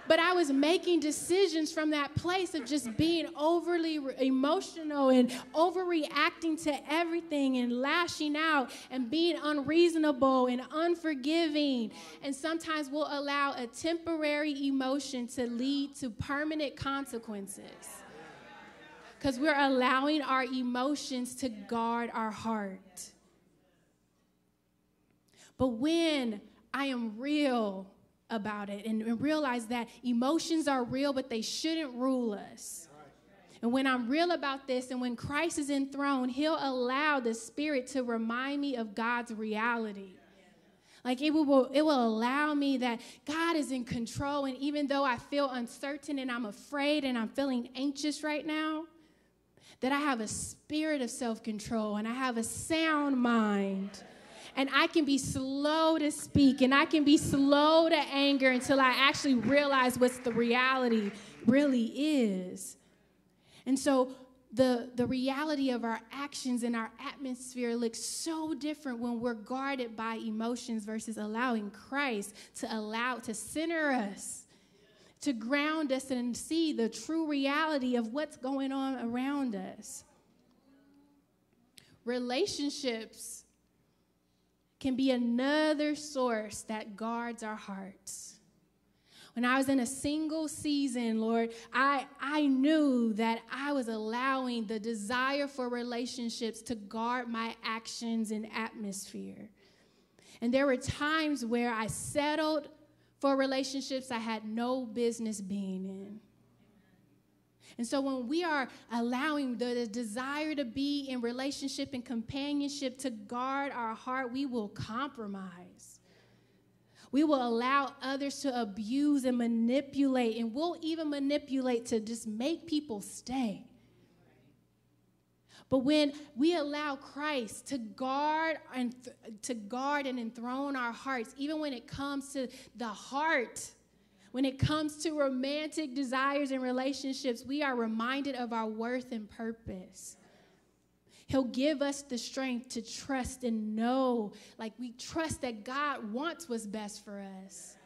But I was making decisions from that place of just being overly re- emotional and overreacting to everything and lashing out and being unreasonable and unforgiving. And sometimes we'll allow a temporary emotion to lead to permanent consequences because we're allowing our emotions to guard our heart. But when I am real about it and, and realize that emotions are real, but they shouldn't rule us. And when I'm real about this and when Christ is enthroned, he'll allow the Spirit to remind me of God's reality. Like it will, it will allow me that God is in control. And even though I feel uncertain and I'm afraid and I'm feeling anxious right now, that I have a spirit of self-control and I have a sound mind. And I can be slow to speak, and I can be slow to anger until I actually realize what's the reality really is. And so the, the reality of our actions and our atmosphere looks so different when we're guarded by emotions versus allowing Christ to allow, to center us, to ground us and see the true reality of what's going on around us. Relationships can be another source that guards our hearts. When I was in a single season, Lord, I, I knew that I was allowing the desire for relationships to guard my actions and atmosphere. And there were times where I settled for relationships I had no business being in. And so when we are allowing the, the desire to be in relationship and companionship to guard our heart, we will compromise. We will allow others to abuse and manipulate, and we'll even manipulate to just make people stay. But when we allow Christ to guard and th- to guard and enthrone our hearts, even when it comes to the heart, when it comes to romantic desires and relationships, we are reminded of our worth and purpose. He'll give us the strength to trust and know, like we trust that God wants what's best for us.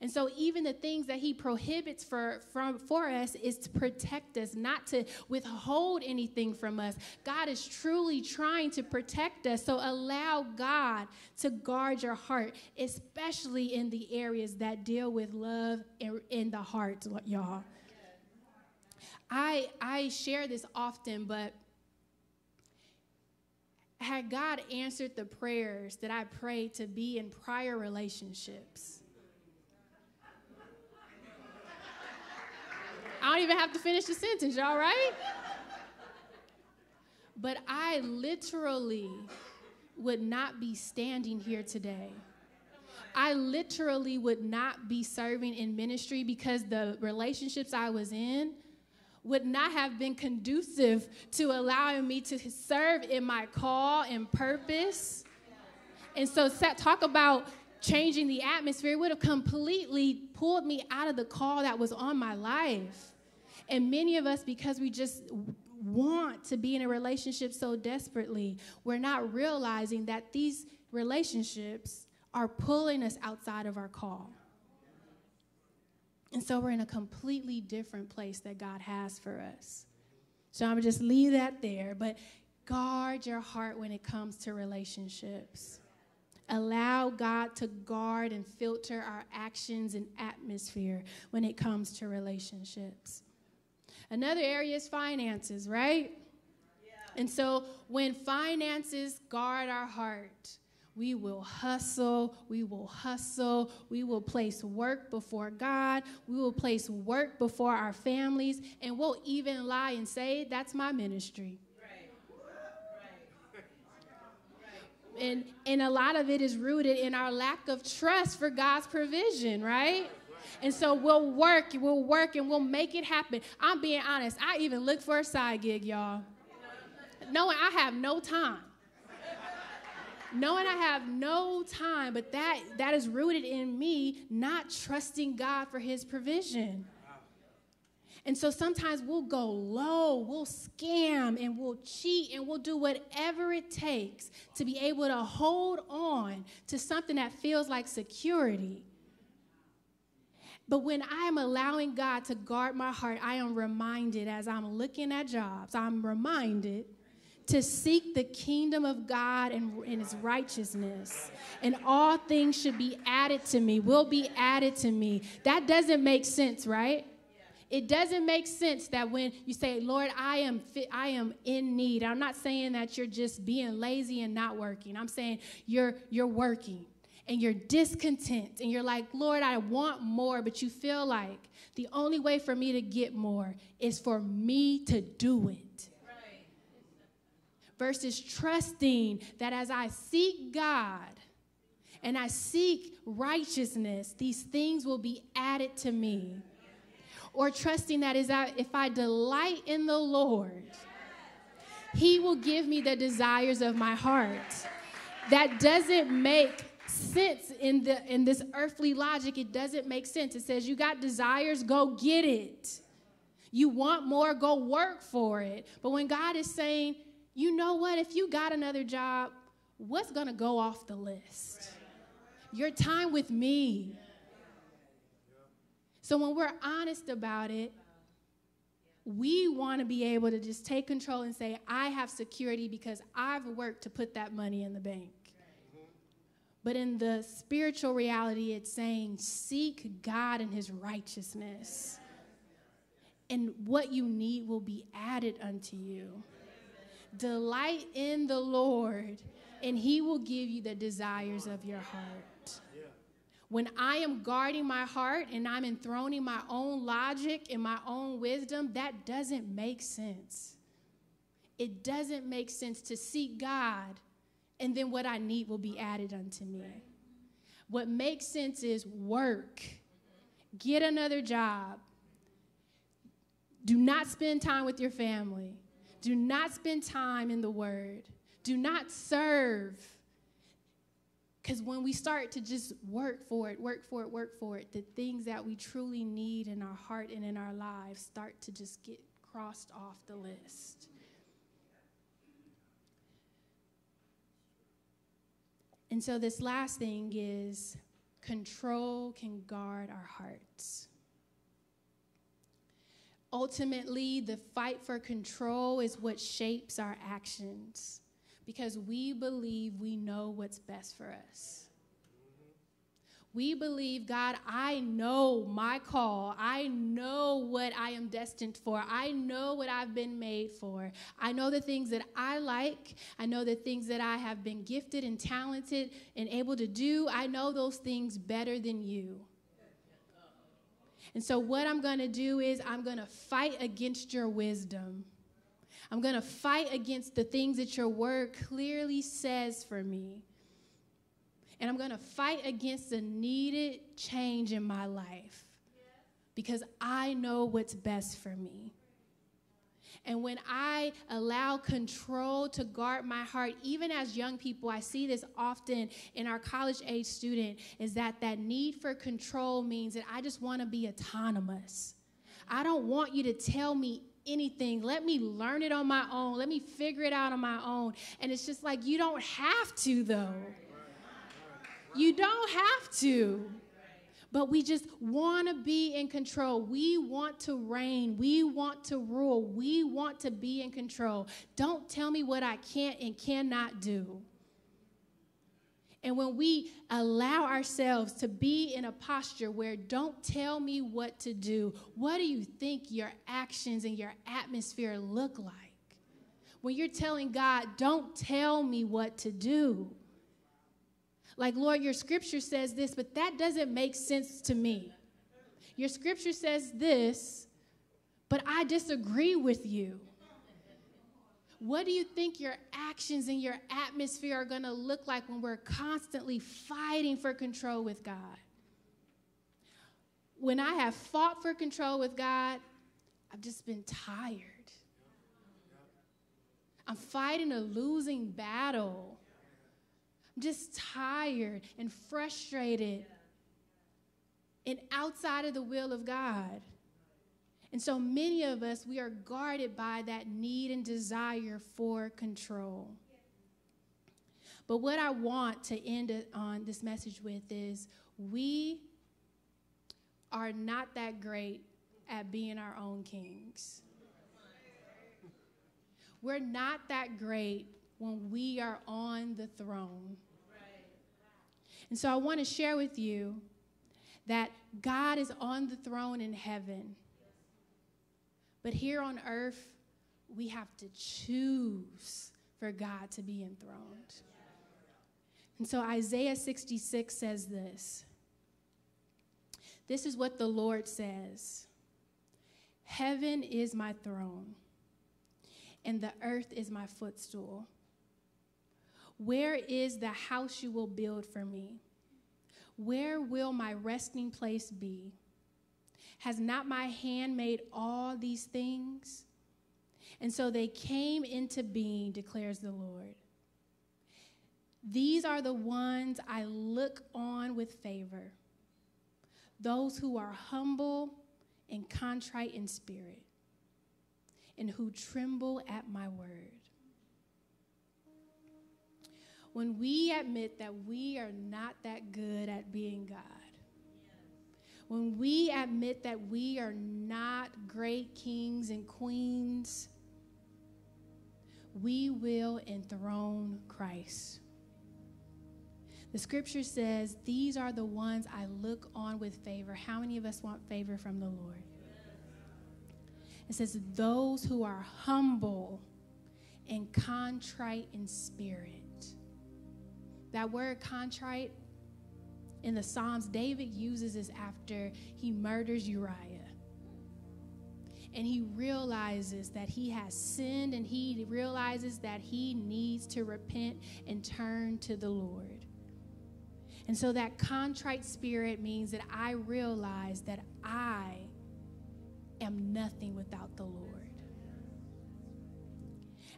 And so even the things that he prohibits for, from, for us is to protect us, not to withhold anything from us. God is truly trying to protect us. So allow God to guard your heart, especially in the areas that deal with love in, in the heart, y'all. I, I share this often, but had God answered the prayers that I prayed to be in prior relationships, I don't even have to finish the sentence, y'all, right? But I literally would not be standing here today. I literally would not be serving in ministry because the relationships I was in would not have been conducive to allowing me to serve in my call and purpose. And so talk about changing the atmosphere. It would have completely pulled me out of the call that was on my life. And many of us, because we just want to be in a relationship so desperately, we're not realizing that these relationships are pulling us outside of our call. And so we're in a completely different place that God has for us. So I'm going to just leave that there. But guard your heart when it comes to relationships. Allow God to guard and filter our actions and atmosphere when it comes to relationships. Another area is finances, right? Yeah. And so when finances guard our heart, we will hustle, we will hustle, we will place work before God, we will place work before our families, and we'll even lie and say, that's my ministry. and, and a lot of it is rooted in our lack of trust for God's provision, right? And so we'll work, we'll work, and we'll make it happen. I'm being honest. I even looked for a side gig, y'all, knowing I have no time. Knowing I have no time, but that, that is rooted in me not trusting God for his provision. And so sometimes we'll go low, we'll scam, and we'll cheat, and we'll do whatever it takes to be able to hold on to something that feels like security. But when I am allowing God to guard my heart, I am reminded as I'm looking at jobs, I'm reminded to seek the kingdom of God and, and his righteousness. And all things should be added to me, will be added to me. That doesn't make sense, right? It doesn't make sense that when you say, Lord, I am fit, I am in need. I'm not saying that you're just being lazy and not working. I'm saying you're you're working and you're discontent and you're like, Lord, I want more, but you feel like the only way for me to get more is for me to do it. Right. Versus trusting that as I seek God and I seek righteousness, these things will be added to me. Or trusting that is I, if I delight in the Lord, he will give me the desires of my heart. That doesn't make sense in, the, in this earthly logic. It doesn't make sense. It says you got desires, go get it. You want more, go work for it. But when God is saying, you know what, if you got another job, what's going to go off the list? Your time with me. So when we're honest about it, we want to be able to just take control and say, I have security because I've worked to put that money in the bank. Mm-hmm. But in the spiritual reality, it's saying seek God and his righteousness. And what you need will be added unto you. Delight in the Lord, and he will give you the desires of your heart. When I am guarding my heart and I'm enthroning my own logic and my own wisdom, that doesn't make sense. It doesn't make sense to seek God and then what I need will be added unto me. What makes sense is work, get another job, do not spend time with your family, do not spend time in the Word, do not serve. Because when we start to just work for it, work for it, work for it, the things that we truly need in our heart and in our lives start to just get crossed off the list. And so this last thing is control can guard our hearts. Ultimately, the fight for control is what shapes our actions. Because we believe we know what's best for us. We believe, God, I know my call. I know what I am destined for. I know what I've been made for. I know the things that I like. I know the things that I have been gifted and talented and able to do. I know those things better than you. And so what I'm going to do is I'm going to fight against your wisdom. I'm going to fight against the things that your word clearly says for me. And I'm going to fight against the needed change in my life because I know what's best for me. And when I allow control to guard my heart, even as young people, I see this often in our college-age student, is that that need for control means that I just want to be autonomous. I don't want you to tell me anything. Let me learn it on my own. Let me figure it out on my own. And it's just like, you don't have to, though. You don't have to. But we just want to be in control. We want to reign. We want to rule. We want to be in control. Don't tell me what I can't and cannot do. And when we allow ourselves to be in a posture where don't tell me what to do, what do you think your actions and your atmosphere look like? When you're telling God, don't tell me what to do. Like, Lord, your scripture says this, but that doesn't make sense to me. Your scripture says this, but I disagree with you. What do you think your actions and your atmosphere are going to look like when we're constantly fighting for control with God? When I have fought for control with God, I've just been tired. I'm fighting a losing battle. I'm just tired and frustrated and outside of the will of God. And so many of us, we are guarded by that need and desire for control. But what I want to end on this message with is we are not that great at being our own kings. We're not that great when we are on the throne. And so I want to share with you that God is on the throne in heaven. But here on earth, we have to choose for God to be enthroned. And so Isaiah sixty-six says this. This is what the Lord says. Heaven is my throne, and the earth is my footstool. Where is the house you will build for me? Where will my resting place be? Has not my hand made all these things? And so they came into being, declares the Lord. These are the ones I look on with favor, those who are humble and contrite in spirit, and who tremble at my word. When we admit that we are not that good at being God, when we admit that we are not great kings and queens, we will enthrone Christ. The scripture says, these are the ones I look on with favor. How many of us want favor from the Lord? It says, those who are humble and contrite in spirit. That word contrite, in the Psalms, David uses this after he murders Uriah. And he realizes that he has sinned, and he realizes that he needs to repent and turn to the Lord. And so that contrite spirit means that I realize that I am nothing without the Lord.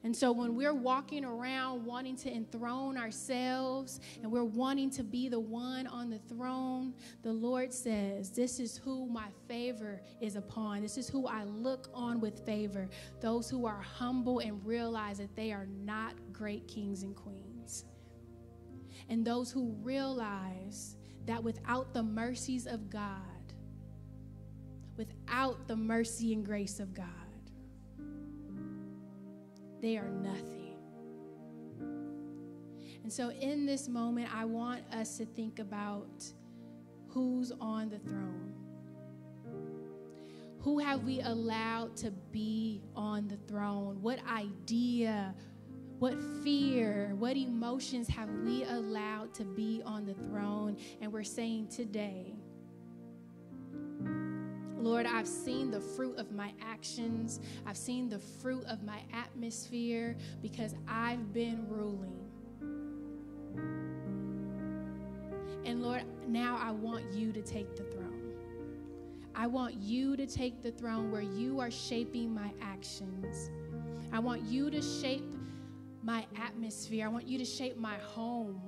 And so when we're walking around wanting to enthrone ourselves and we're wanting to be the one on the throne, the Lord says, this is who my favor is upon. This is who I look on with favor. Those who are humble and realize that they are not great kings and queens. And those who realize that without the mercies of God, without the mercy and grace of God, they are nothing. And so in this moment, I want us to think about who's on the throne. Who have we allowed to be on the throne? What idea, what fear, what emotions have we allowed to be on the throne? And we're saying today, Lord, I've seen the fruit of my actions. I've seen the fruit of my atmosphere because I've been ruling. And Lord, now I want you to take the throne. I want you to take the throne where you are shaping my actions. I want you to shape my atmosphere. I want you to shape my home.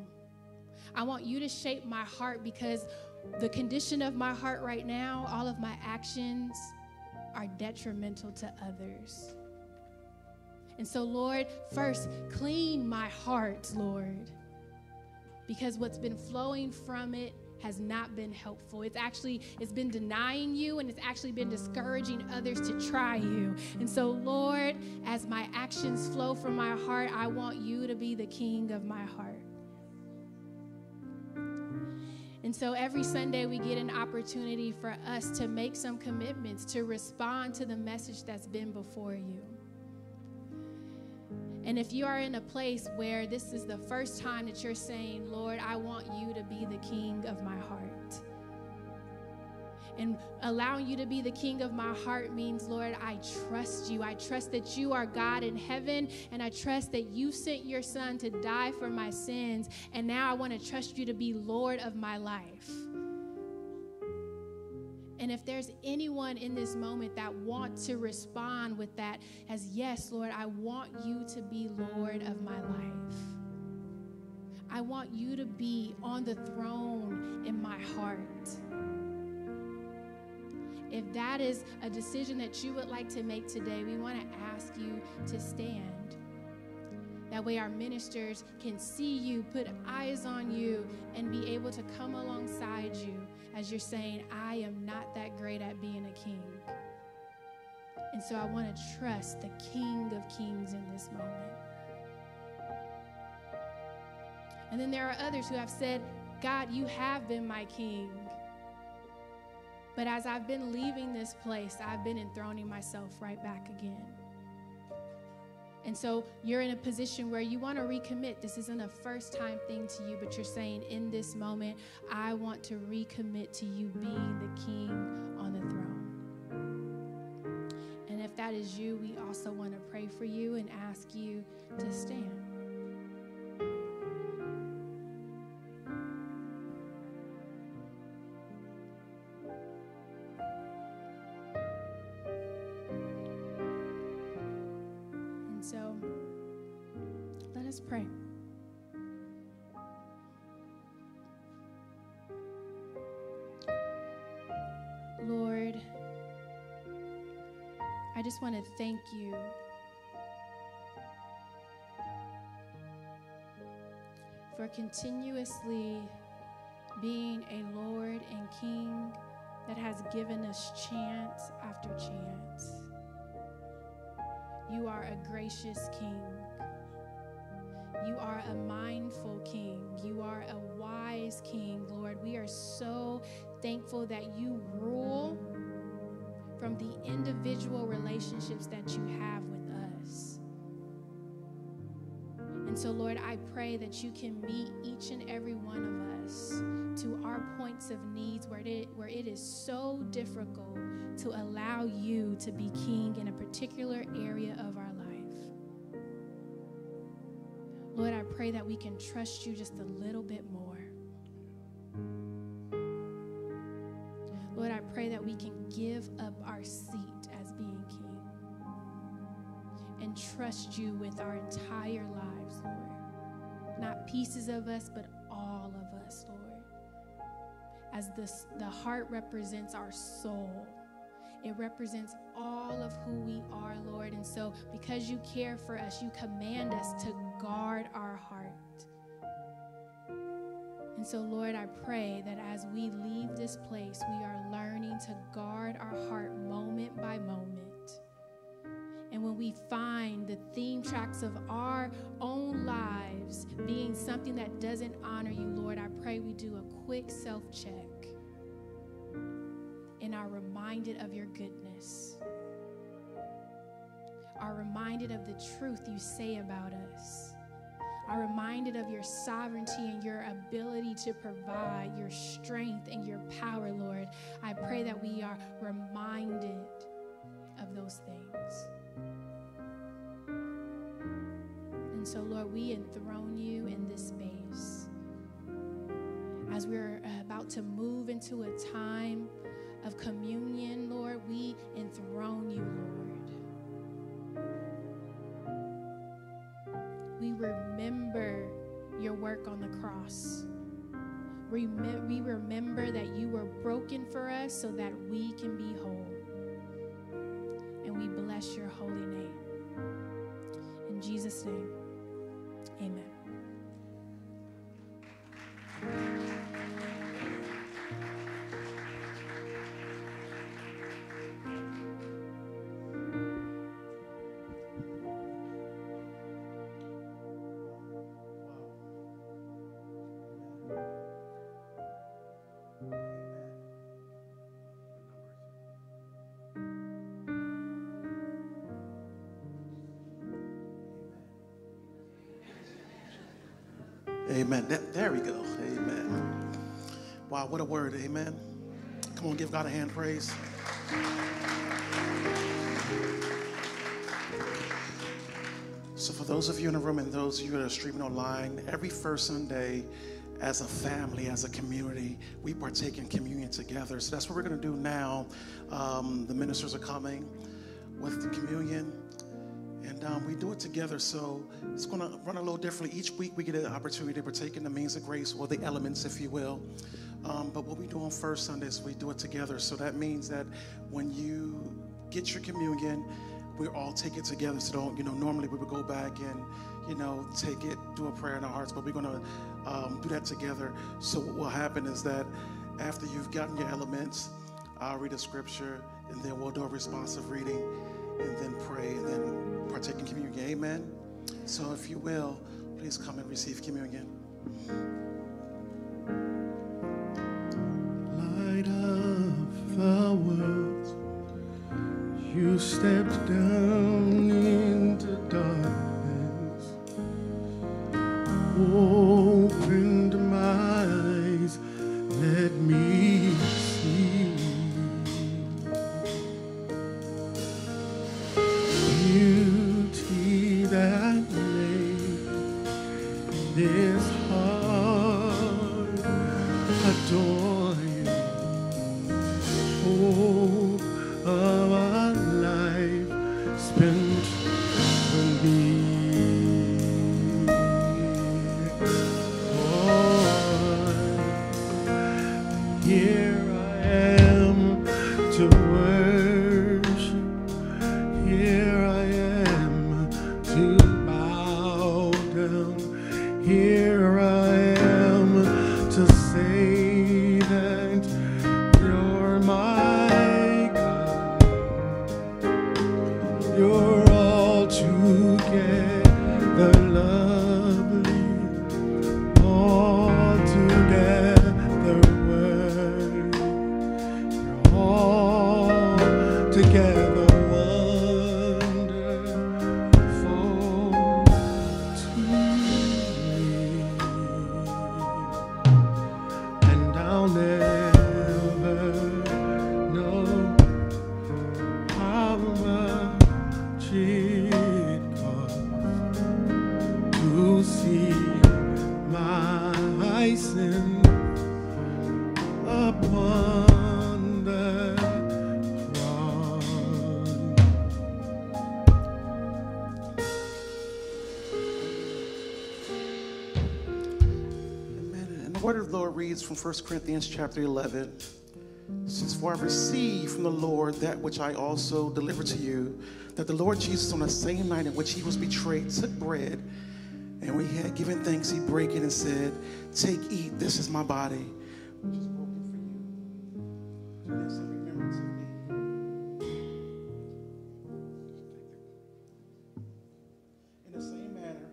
I want you to shape my heart, because the condition of my heart right now, all of my actions are detrimental to others. And so, Lord, first, clean my heart, Lord, because what's been flowing from it has not been helpful. It's actually, it's been denying you, and it's actually been discouraging others to try you. And so, Lord, as my actions flow from my heart, I want you to be the king of my heart. And so every Sunday we get an opportunity for us to make some commitments, to respond to the message that's been before you. And if you are in a place where this is the first time that you're saying, Lord, I want you to be the king of my heart. And allowing you to be the king of my heart means, Lord, I trust you. I trust that you are God in heaven, and I trust that you sent your son to die for my sins, and now I want to trust you to be Lord of my life. And if there's anyone in this moment that wants to respond with that as, yes, Lord, I want you to be Lord of my life. I want you to be on the throne in my heart. If that is a decision that you would like to make today, we want to ask you to stand. That way our ministers can see you, put eyes on you, and be able to come alongside you as you're saying, I am not that great at being a king. And so I want to trust the King of Kings in this moment. And then there are others who have said, God, you have been my king. But as I've been leaving this place, I've been enthroning myself right back again. And so you're in a position where you want to recommit. This isn't a first-time thing to you, but you're saying, in this moment, I want to recommit to you being the king on the throne. And if that is you, we also want to pray for you and ask you to stand. Pray. Lord, I just want to thank you for continuously being a Lord and King that has given us chance after chance. You are a gracious King. You are a mindful King. You are a wise King, Lord. We are so thankful that you rule from the individual relationships that you have with us. And so, Lord, I pray that you can meet each and every one of us to our points of needs where it, where it is so difficult to allow you to be King in a particular area of our life. Lord, I pray that we can trust you just a little bit more. Lord, I pray that we can give up our seat as being king and trust you with our entire lives, Lord. Not pieces of us, but all of us, Lord. As this, the heart represents our soul. It represents all of who we are, Lord. And so because you care for us, you command us to guard our heart. And so, Lord, I pray that as we leave this place, we are learning to guard our heart moment by moment. And when we find the theme tracks of our own lives being something that doesn't honor you, Lord, I pray we do a quick self-check and are reminded of your goodness, are reminded of the truth you say about us, are reminded of your sovereignty and your ability to provide, your strength and your power, Lord. I pray that we are reminded of those things. And so, Lord, we enthrone you in this space as we're about to move into a time of communion, Lord. We enthrone you, Lord. We remember your work on the cross. We remember that you were broken for us so that we can be whole. And we bless your holy name. In Jesus' name, amen. Amen. There we go. Amen. Wow, what a word. Amen. Come on, give God a hand praise. So for those of you in the room and those of you that are streaming online, every first Sunday, as a family, as a community, we partake in communion together. So that's what we're going to do now. Um, the ministers are coming with the communion. And um, we do it together, so it's going to run a little differently. Each week we get an opportunity to partake in the means of grace, or the elements, if you will. Um, but what we do on first Sunday is we do it together. So that means that when you get your communion, we all take it together. So don't, you know, normally we would go back and, you know, take it, do a prayer in our hearts, but we're going to um, do that together. So what will happen is that after you've gotten your elements, I'll read a scripture, and then we'll do a responsive reading, and then pray, and then partake in communion. Amen? So if you will, please come and receive communion. Light of the world, you stepped down into darkness, opened my eyes, let me see. Beauty that made this heart adore you, hope of our spent for me, Lord, here I am to worship, here I am to bow down, here I am to say that you're my. You're all together lovely, all together worthy, you're all together wonderful to me, and I'll never know how much it costs to see my sin upon the cross. Amen. And the word of the Lord reads from First Corinthians chapter eleven. Since for I received from the Lord that which I also delivered to you, that the Lord Jesus on the same night in which he was betrayed took bread, and when he had given thanks, he broke it and said, take, eat, this is my body. In the same manner,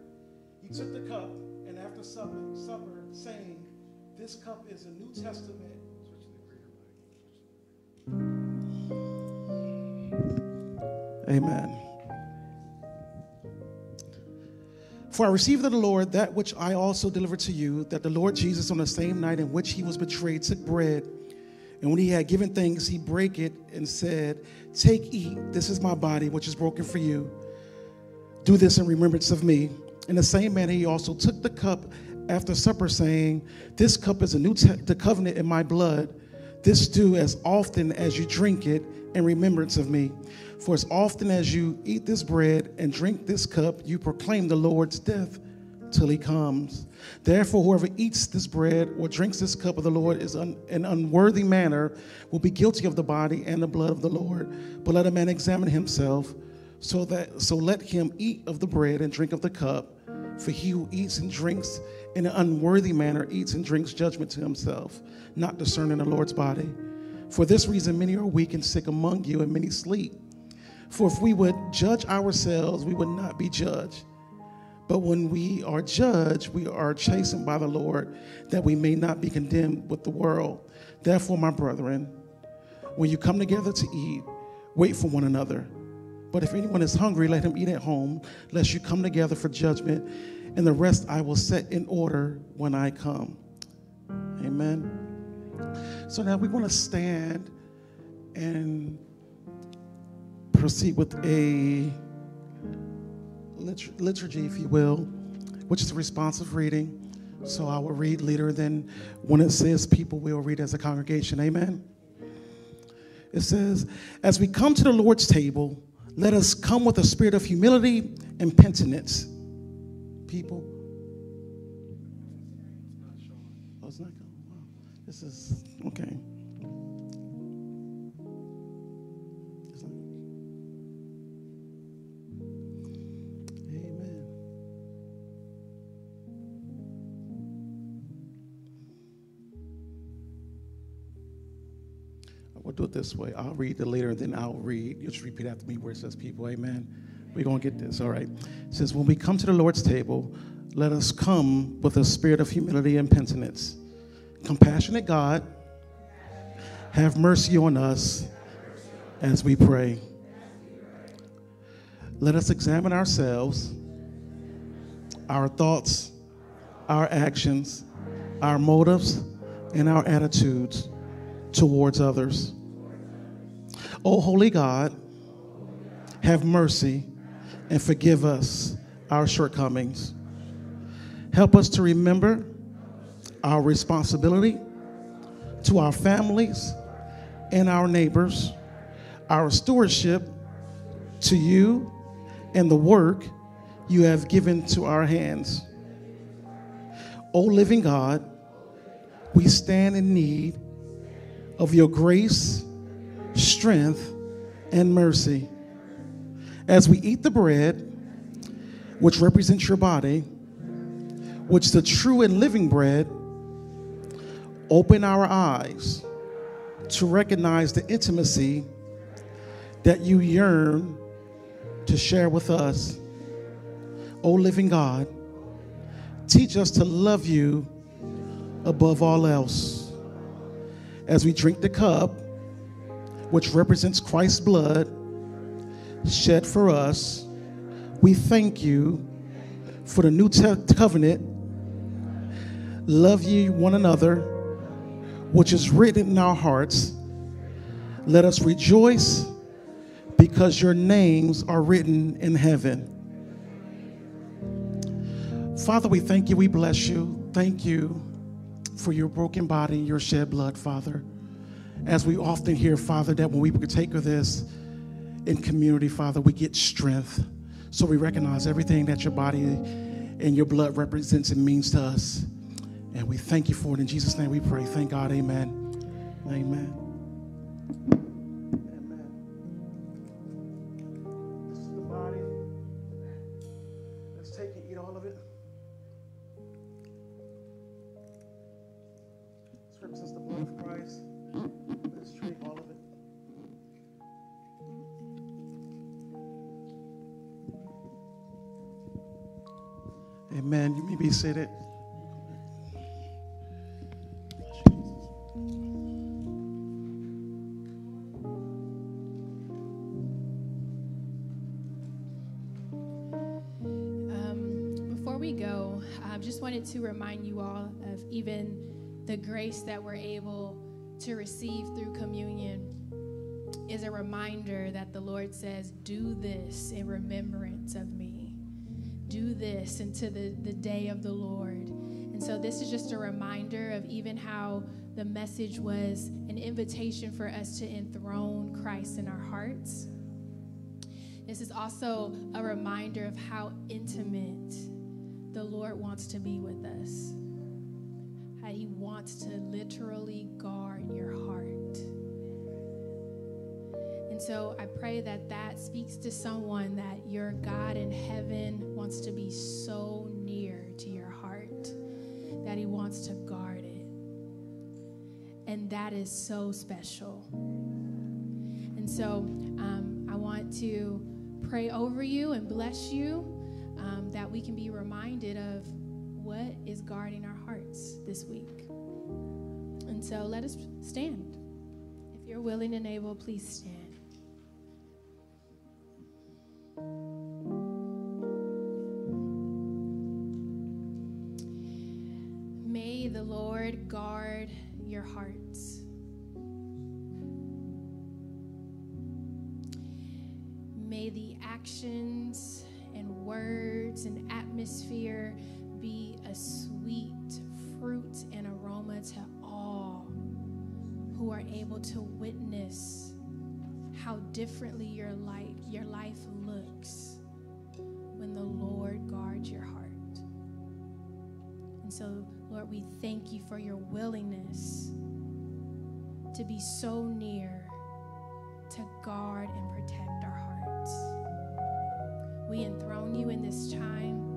he took the cup, and after supper, supper saying, this cup is a New Testament. Amen. For I received of the Lord that which I also delivered to you, that the Lord Jesus on the same night in which he was betrayed took bread, and when he had given thanks, he brake it and said, take, eat, this is my body, which is broken for you. Do this in remembrance of me. In the same manner he also took the cup after supper, saying, this cup is a new te- the covenant in my blood. This do as often as you drink it in remembrance of me. For as often as you eat this bread and drink this cup, you proclaim the Lord's death till he comes. Therefore, whoever eats this bread or drinks this cup of the Lord is un- in unworthy manner will be guilty of the body and the blood of the Lord. But let a man examine himself, so that so let him eat of the bread and drink of the cup. For he who eats and drinks in an unworthy manner eats and drinks judgment to himself, not discerning the Lord's body. For this reason, many are weak and sick among you, and many sleep. For if we would judge ourselves, we would not be judged. But when we are judged, we are chastened by the Lord, that we may not be condemned with the world. Therefore, my brethren, when you come together to eat, wait for one another. But if anyone is hungry, let him eat at home, lest you come together for judgment. And the rest I will set in order when I come. Amen. So now we want to stand and proceed with a lit- liturgy, if you will, which is a responsive reading. So I will read later, then when it says people, we'll read as a congregation. Amen. It says, as we come to the Lord's table, let us come with a spirit of humility and penitence. People. Oh, it's not going. Wow. This is, okay. Do it this way. I'll read it later, then I'll read. You just repeat after me where it says people. Amen. We're going to get this. All right. It says, when we come to the Lord's table, let us come with a spirit of humility and penitence. Compassionate God, have mercy on us as we pray. Let us examine ourselves, our thoughts, our actions, our motives, and our attitudes towards others. O holy God, have mercy and forgive us our shortcomings. Help us to remember our responsibility to our families and our neighbors, our stewardship to you, and the work you have given to our hands. O living God, we stand in need of your grace, strength, and mercy. As we eat the bread, which represents your body, which is the true and living bread, open our eyes to recognize the intimacy that you yearn to share with us. O living God, teach us to love you above all else. As we drink the cup, which represents Christ's blood shed for us, we thank you for the new te- covenant. Love ye one another, which is written in our hearts. Let us rejoice because your names are written in heaven. Father, we thank you. We bless you. Thank you for your broken body and your shed blood, Father. As we often hear, Father, that when we partake of this in community, Father, we get strength. So we recognize everything that your body and your blood represents and means to us. And we thank you for it. In Jesus' name we pray. Thank God. Amen. Amen. Amen. This is the body. Let's take and eat all of it. Since the blood of Christ, let's drink all of it. Amen. You may be seated. Um, before we go, I just wanted to remind you all of even the grace that we're able to receive through communion is a reminder that the Lord says, do this in remembrance of me. Do this until the, the day of the Lord. And so this is just a reminder of even how the message was an invitation for us to enthrone Christ in our hearts. This is also a reminder of how intimate the Lord wants to be with us. He wants to literally guard your heart. And so I pray that that speaks to someone, that your God in heaven wants to be so near to your heart that he wants to guard it. And that is so special. And so um, I want to pray over you and bless you um, that we can be reminded of what is guarding our hearts this week. And so let us stand. If you're willing and able, please stand. May the Lord guard your hearts. May the actions and words and atmosphere be a sweet fruit and aroma to all who are able to witness how differently your life, your life looks when the Lord guards your heart. And so, Lord, we thank you for your willingness to be so near, to guard and protect our hearts. We enthrone you in this time.